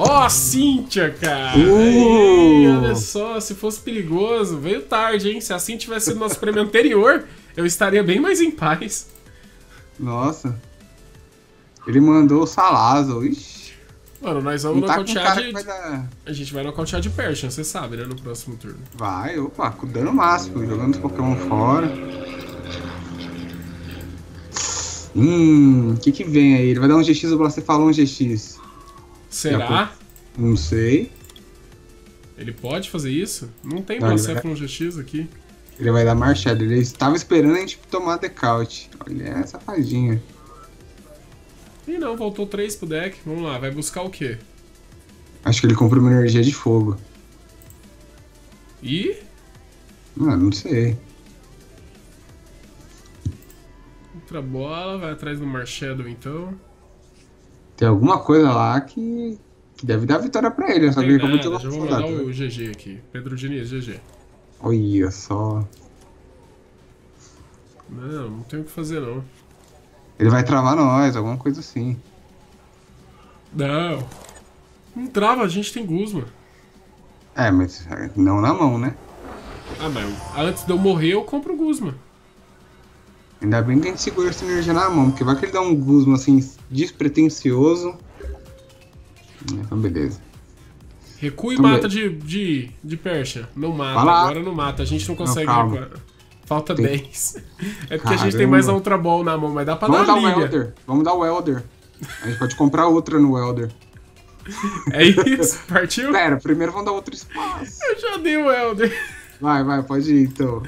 Ó, oh, Cynthia, cara! Uh! Aê, olha só, se fosse perigoso, veio tarde, hein? Se assim tivesse sido nosso prêmio anterior, eu estaria bem mais em paz. Nossa. Ele mandou o Salazar, ixi. Mano, nós vamos tá nocautear de... Dar... A gente vai nocautear de Persian, você sabe, né? No próximo turno. Vai, opa, com dano máximo, jogando os Pokémon fora. Hum, o que que vem aí? Ele vai dar um G X ou você falou um G X? Será? Não sei. Ele pode fazer isso? Não tem Blacephalon vai... G X aqui. Ele vai dar Marshadow. Ele estava esperando a gente tomar decaute. Olha essa safadinha. Ih, não. Voltou três pro deck. Vamos lá. Vai buscar o quê? Acho que ele comprou uma energia de fogo. E? Ah, não sei. Outra bola. Vai atrás do Marshadow, então. Tem alguma coisa lá que, que deve dar vitória pra ele, eu sabia que eu vou ter uma já vou mandar o G G aqui, Pedro Diniz, G G. Olha só. Não, não tem o que fazer não. Ele vai travar nós, alguma coisa assim. Não. Não trava, a gente tem Guzma. É, mas não na mão, né? Ah, mas antes de eu morrer eu compro o Guzma. Ainda bem que a gente segura essa energia na mão, porque vai que ele dá um Guzma assim, despretensioso. Então, beleza. Recua e então, mata de, de, de Persia. Não mata, fala. Agora não mata. A gente não consegue não, agora. Falta tem... dez. É porque caramba. A gente tem mais a Ultra Ball na mão, mas dá pra Vamos dar, dar o Welder. Vamos dar o Welder. A gente pode comprar outra no Welder. É isso, partiu? Pera, primeiro vamos dar outro espaço. Eu já dei o Welder. Vai, vai, pode ir então.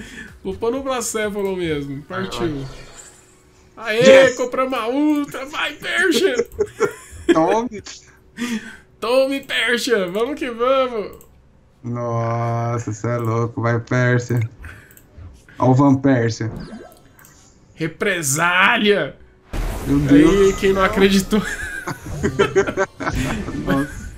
Vou pôr no Blacephalon mesmo, partiu. Aê, yes! Compramos uma Ultra, vai Persian! Tome! Tome Persian, vamos que vamos! Nossa, você é louco, vai Persian. Olha o Van Persian. Represália! Meu Deus! Aí, quem não acreditou. Nossa.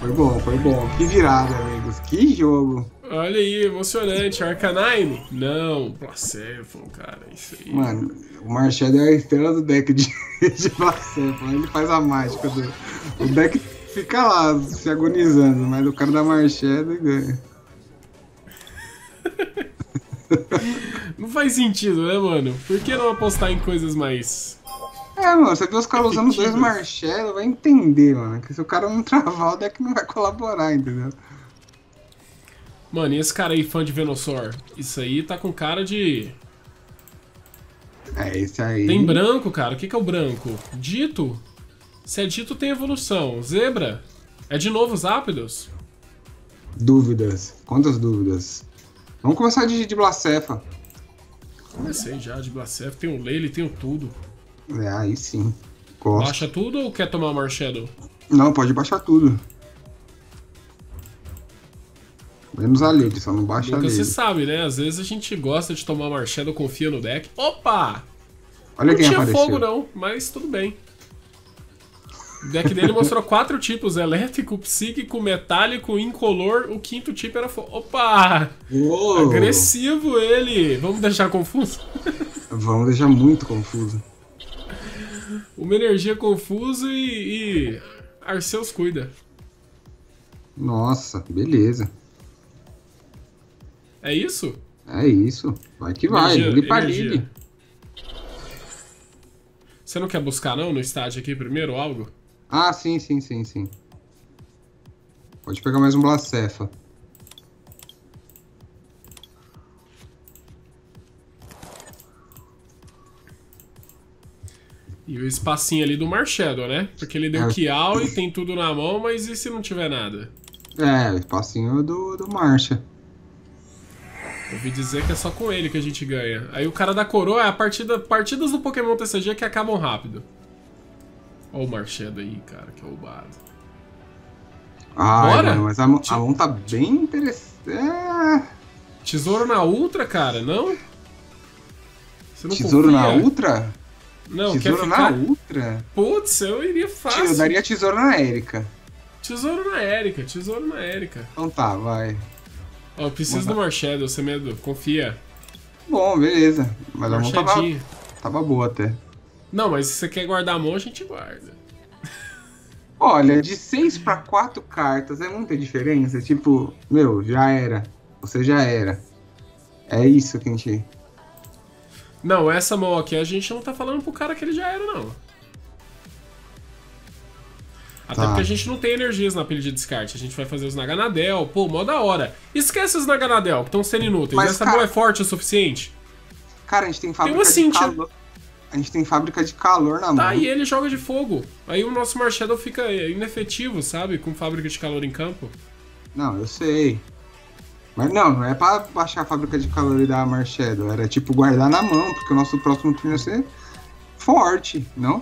Foi bom, foi bom. Que virada, amigos, que jogo! Olha aí, emocionante. Arcanine? Não, Blacephalon, cara. Isso aí. Mano, o Marshadow é a estrela do deck de, de Blacephalon. Ele faz a mágica do. O deck fica lá se agonizando, mas o cara da Marshadow ganha. Não faz sentido, né, mano? Por que não apostar em coisas mais. É, mano, você vê os caras usando os dois Marshadow, vai entender, mano. Que se o cara não travar, o deck não vai colaborar, entendeu? Mano, e esse cara aí, fã de Venossaur? Isso aí tá com cara de... É, isso aí... Tem branco, cara. O que que é o branco? Ditto? Se é Ditto, tem evolução. Zebra? É de novo os Zapdos? Dúvidas. Quantas dúvidas? Vamos começar de, de Blacephalon. Comecei já de Blacephalon. Tem o Lillie, tem o tudo. É, aí sim. Gosto. Baixa tudo ou quer tomar o Marshadow? Não, pode baixar tudo. Menos a Lillie, só não baixa a Lillie. Você sabe, né? Às vezes a gente gosta de tomar Marshadow, confia no deck. Opa! Olha não quem tinha apareceu. Fogo não, mas tudo bem. O deck dele mostrou quatro tipos: elétrico, psíquico, metálico, incolor. O quinto tipo era fogo. Opa! Uou. Agressivo ele! Vamos deixar confuso? Vamos deixar muito confuso. Uma energia confusa e, e... Arceus cuida. Nossa, beleza. É isso? É isso. Vai que vai. Lillie. Você não quer buscar não no estádio aqui primeiro ou algo? Ah, sim, sim, sim, sim. Pode pegar mais um Blacefa. E o espacinho ali do Marshadow, né? Porque ele deu é. Kial e tem tudo na mão, mas e se não tiver nada? É, o espacinho do, do Marsha. Eu ouvi dizer que é só com ele que a gente ganha. Aí o cara da coroa é a partida, partidas do Pokémon T C G que acabam rápido. Olha o Marshadow aí, cara, que roubado. Ah, bora? Mano, mas a, Te... a mão tá bem interessante. É... Tesouro na Ultra, cara, não? Você não Tesouro confia? Na Ultra? Não, tesouro ficar... na Ultra? Putz, eu iria fácil. Eu daria tesouro na Erika. Tesouro na Erika, tesouro na Erika. Então tá, vai. Ó, eu preciso Boa. Do Marshadow, sem medo, confia. Bom, beleza. Mas a mão tava, tava boa até. Não, mas se você quer guardar a mão, a gente guarda. Olha, de seis pra quatro cartas é muita diferença. Tipo, meu, já era. Você já era. É isso que a gente... Não, essa mão aqui a gente não tá falando pro cara que ele já era, não. Até tá. Porque a gente não tem energias na pilha de descarte. A gente vai fazer os Naganadel. Pô, mó da hora. Esquece os Naganadel, que estão sendo inúteis. Mas essa cara... mão é forte o suficiente? Cara, a gente tem fábrica tem uma de calor. A gente tem fábrica de calor na mão. Tá, e ele joga de fogo. Aí o nosso Marshadow fica inefetivo, sabe? Com fábrica de calor em campo. Não, eu sei. Mas não, não é pra baixar a fábrica de calor e dar a Marshadow, era tipo guardar na mão, porque o nosso próximo turno ia ser forte, não?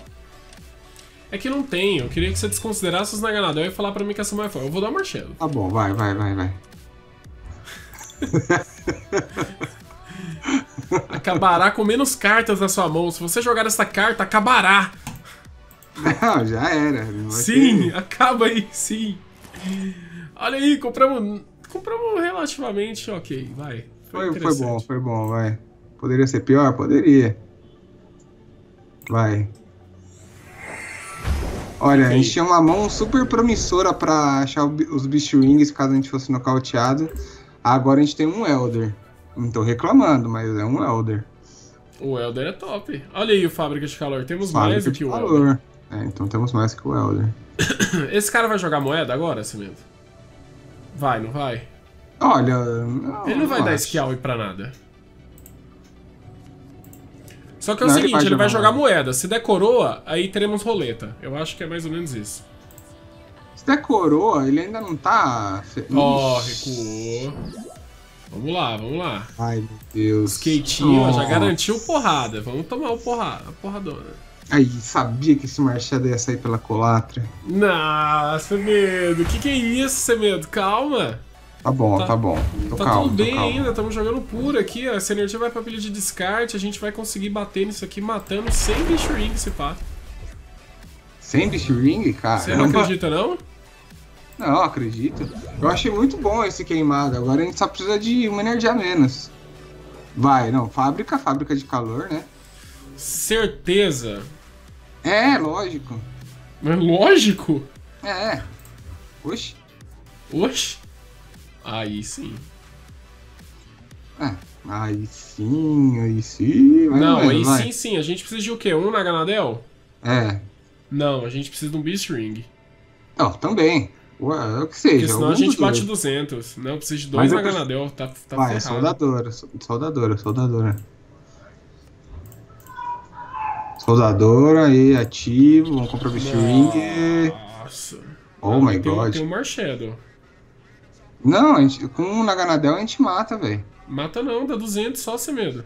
É que não tem, eu queria que você desconsiderasse os Naganadel e falar pra mim que essa mão é forte. Eu vou dar a Marshadow. Tá bom, vai, vai, vai, vai. Acabará com menos cartas na sua mão, se você jogar essa carta, acabará! Não, já era. Não vai sim, ter... acaba aí, sim. Olha aí, compramos... Compramos relativamente ok, vai. Foi, foi, foi bom, foi bom, vai. Poderia ser pior? Poderia. Vai. Olha, okay. A gente tinha uma mão super promissora pra achar os Beast Rings caso a gente fosse nocauteado. Agora a gente tem um Welder. Não tô reclamando, mas é um Welder. O Welder é top. Olha aí o Fábrica de Calor, temos Fábrica mais do que o Welder. É, então temos mais que o Welder. Esse cara vai jogar moeda agora, Cimento? Vai, não vai? Olha... Não, ele não vai não dar skill pra nada. Só que é o não, seguinte, ele vai, ele vai jogar moeda. moeda. Se der coroa, aí teremos roleta. Eu acho que é mais ou menos isso. Se der coroa, ele ainda não tá... Ó, oh, recuou. Vamos lá, vamos lá. Ai, meu Deus. Skatinho, já garantiu porrada. Vamos tomar o porrada, a porradona. Aí, sabia que esse Marshadow ia sair pela colatra. Nossa, Semedo, que que é isso, Semedo? Calma. Tá bom, tá, tá bom. Tô tá calmo, tudo bem calmo. Ainda, estamos jogando puro aqui, ó. Essa energia vai pra pilha de descarte, a gente vai conseguir bater nisso aqui matando sem Beast Ring, se pá. Sem Beast Ring, cara? Você não acredita, não? Não, acredito. Eu achei muito bom esse queimado, agora a gente só precisa de uma energia a menos. Vai, não, fábrica, fábrica de calor, né? Certeza. É, lógico. Mas lógico? É. Oxi. Oxi. Aí sim. É. Aí sim, aí sim. Vai, não, vai, aí vai. Sim, sim. A gente precisa de o quê? Um Naganadel? É. Não, a gente precisa de um Beast Ring. Não, também. Ué, é o que seja. Porque senão a gente bate dois. duzentos. Não, precisa de dois Naganadel. Tá, tá vai, ferrado. Soldadora, soldadora, soldadora. Soldadora aí, ativo, vamos comprar o Beast Ring. Nossa. Oh my god. Tem um Marshadow. Não, a gente, com o Naganadel a gente mata, velho. Mata não, dá duzentos só, sem medo.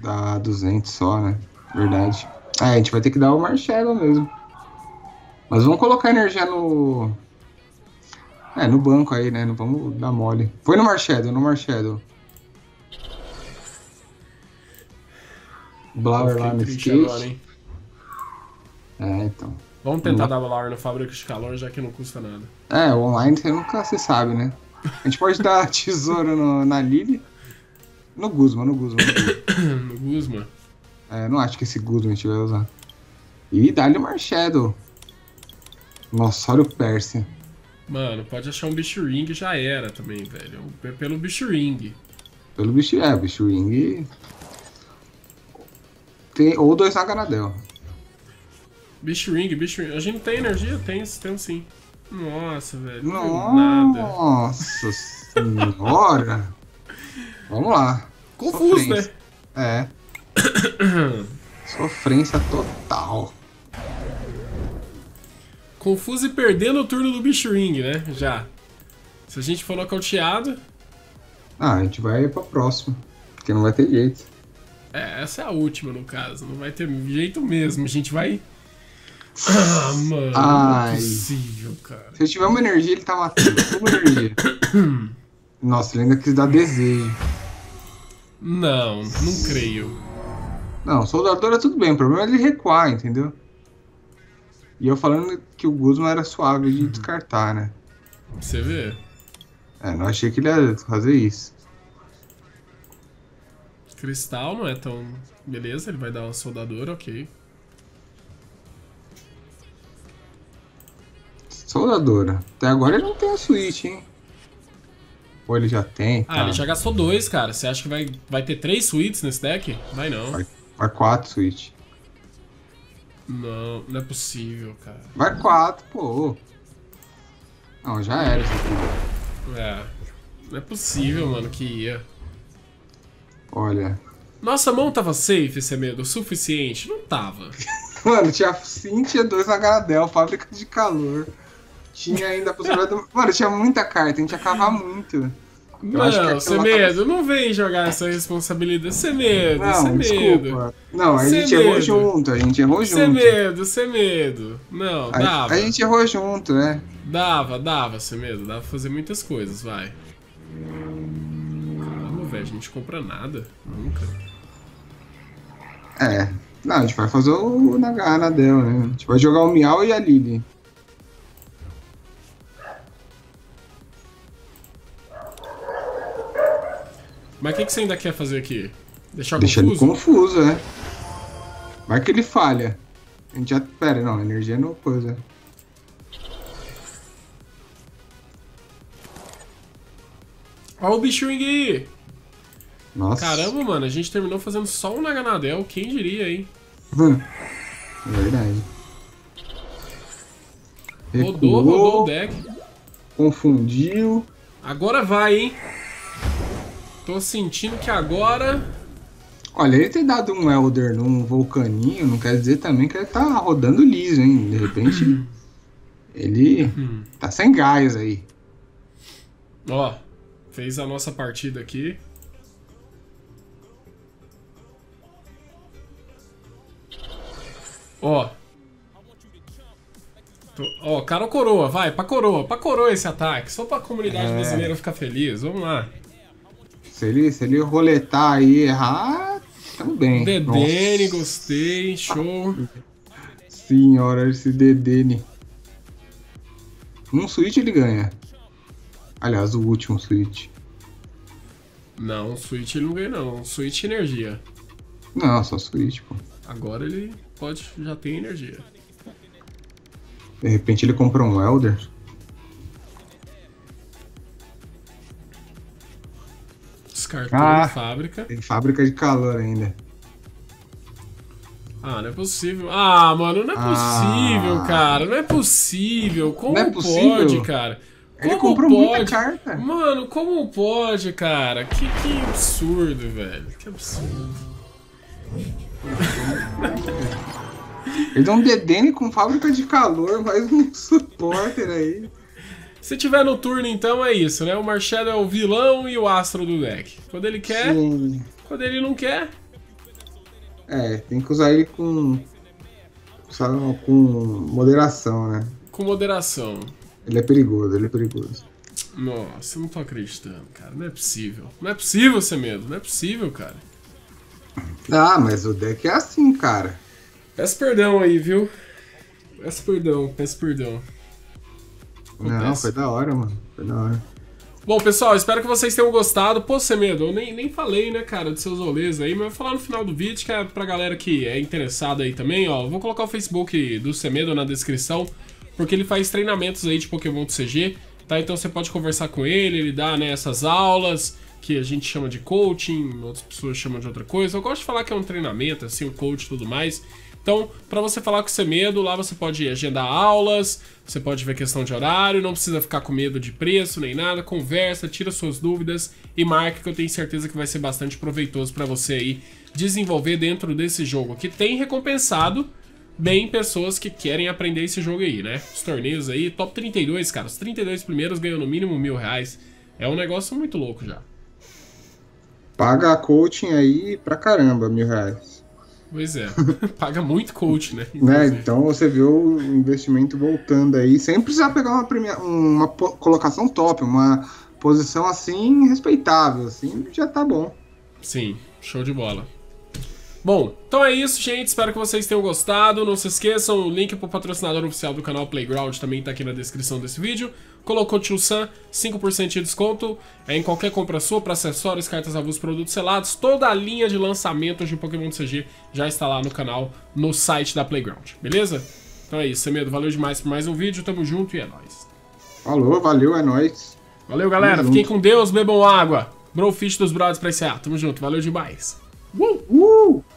Dá duzentos só, né? Verdade. Ah, a gente vai ter que dar o Marshadow mesmo. Mas vamos colocar energia no... É, no banco aí, né? Não vamos dar mole. Foi no Marshadow, no Marshadow. Blower lá no skate. É, então. Vamos tentar dar Blower no Fábrica de Calor, já que não custa nada. É, online você nunca se sabe, né? A gente pode dar tesouro no, na Lillie. No Guzma, no Guzma. No Guzma. É, não acho que esse Guzma a gente vai usar. E dá-lhe o Marshadow. Nossa, olha o Persian. Mano, pode achar um Beast Ring já era também, velho. Pelo Beast Ring. Pelo Beast Ring, é, Beast Ring. Tem, ou dois Naganadel. Beast Ring, Beast Ring. A gente não tem energia? Tem, tem sim. Nossa, velho. Nossa, nada. Nossa senhora. Vamos lá. Confuso, sofrência, né? É. Sofrência total. Confuso e perdendo o turno do Beast Ring, né? Já. Se a gente for nocauteado... Ah, a gente vai pra próxima. Porque não vai ter jeito. É, essa é a última, no caso. Não vai ter jeito mesmo. A gente vai... Ah, mano. Ai. Não é possível, cara. Se ele tiver uma energia, ele tá matando. Uma energia. Nossa, ele ainda quis dar desejo. Não, não creio. Não, Soldadora tudo bem. O problema é ele recuar, entendeu? E eu falando que o Guzman era suave de descartar, né? Você vê? É, não achei que ele ia fazer isso. Cristal não é tão... Beleza, ele vai dar uma soldadora, ok. Soldadora. Até agora ele não tem a Switch, hein? Ou ele já tem? Tá. Ah, ele já gastou dois, cara. Você acha que vai, vai ter três Switches nesse deck? Vai não. Vai, vai quatro Switch. Não, não é possível, cara. Vai quatro, pô. Não, já era isso aqui. É, não é possível, mano, que ia. Olha. Nossa mão tava safe, esse medo, o suficiente? Não tava. Mano, tinha Cynthia, dois Naganadel, Fábrica de Calor. Tinha ainda a possibilidade do... Mano, tinha muita carta, a gente ia cavar muito. Eu não, sem medo, tava... não vem jogar essa responsabilidade. Sem medo, sem medo. Não, a gente errou junto, a gente errou junto. Sem medo, sem medo. Não, a, dava. A gente errou junto, né? Dava, dava, sem medo. Dava pra fazer muitas coisas, vai. Caramba, velho, a gente compra nada. Nunca. É. Não, a gente vai fazer o Naganadel, né? A gente vai jogar o Miau e a Lillie. Mas o que, que você ainda quer fazer aqui? Deixar Deixa confuso? Ele confuso, é. Vai que ele falha. A gente já... Pera, não. Energia não coisa. Olha o Beast Ring aí! Nossa. Caramba, mano. A gente terminou fazendo só um Naganadel. Quem diria, hein? É verdade. Recuou, rodou, rodou o deck. Confundiu. Agora vai, hein? Tô sentindo que agora... Olha, ele ter dado um Welder num vulcaninho não quer dizer também que ele tá rodando liso, hein? De repente, ele tá sem gás aí. Ó, fez a nossa partida aqui. Ó. Tô... Ó, cara ou coroa, vai, pra coroa, pra coroa esse ataque. Só pra comunidade é... brasileira ficar feliz, vamos lá. Se ele, se ele roletar aí e errar, também. Dedene, gostei, show. Senhora, esse Dedene. Um switch ele ganha. Aliás, o último switch. Não, um switch ele não ganha não, um switch energia. Não, só switch, pô. Agora ele pode, já tem energia. De repente ele compra um Welder. Descartou ah, fábrica. Tem fábrica de calor ainda. Ah, não é possível. Ah, mano, não é possível, ah, cara. Não é possível. Como não é possível? Pode, cara? Como ele comprou pode? Muita carta. Mano, como pode, cara? Que, que absurdo, velho. Que absurdo. Ele deu um Dedene com fábrica de calor, mais um supporter aí. Se tiver no turno, então, é isso, né? O Marshadow é o vilão e o astro do deck. Quando ele quer, sim. Quando ele não quer... É, tem que usar ele com... Sabe, com moderação, né? Com moderação. Ele é perigoso, ele é perigoso. Nossa, eu não tô acreditando, cara. Não é possível. Não é possível ser medo, não é possível, cara. Ah, mas o deck é assim, cara. Peço perdão aí, viu? Peço perdão, peço perdão. Acontece. Não, foi da hora, mano. Foi da hora. Bom, pessoal, espero que vocês tenham gostado. Pô, Semedo, eu nem, nem falei, né, cara, dos seus rolês aí, mas eu vou falar no final do vídeo, que é pra galera que é interessada aí também, ó. Vou colocar o Facebook do Semedo na descrição, porque ele faz treinamentos aí de Pokémon do C G, tá? Então você pode conversar com ele, ele dá, né, essas aulas que a gente chama de coaching, outras pessoas chamam de outra coisa. Eu gosto de falar que é um treinamento, assim, um coach e tudo mais. Então, pra você falar com o Semedo, lá você pode agendar aulas, você pode ver questão de horário, não precisa ficar com medo de preço nem nada, conversa, tira suas dúvidas e marca, que eu tenho certeza que vai ser bastante proveitoso pra você aí desenvolver dentro desse jogo, que tem recompensado bem pessoas que querem aprender esse jogo aí, né? Os torneios aí, top trinta e dois, cara, os trinta e dois primeiros ganham no mínimo mil reais, é um negócio muito louco já. Paga a coaching aí pra caramba, mil reais. Pois é, paga muito coaching, né? né? Então você vê o investimento voltando aí, sem precisar pegar uma, primeira, uma colocação top, uma posição assim, respeitável, assim, já tá bom. Sim, show de bola. Bom, então é isso, gente, espero que vocês tenham gostado, não se esqueçam, o link pro patrocinador oficial do canal Playground também tá aqui na descrição desse vídeo, colocou Tio Sam, cinco por cento de desconto, é em qualquer compra sua, para acessórios, cartas avulsas, produtos selados, toda a linha de lançamentos de Pokémon C G já está lá no canal, no site da Playground, beleza? Então é isso, Semedo, valeu demais por mais um vídeo, tamo junto e é nóis. Falou, valeu, é nóis. Valeu, galera, fiquem com Deus, bebam água, Brofish dos Brothers pra encerrar, tamo junto, valeu demais. Uh! Uh!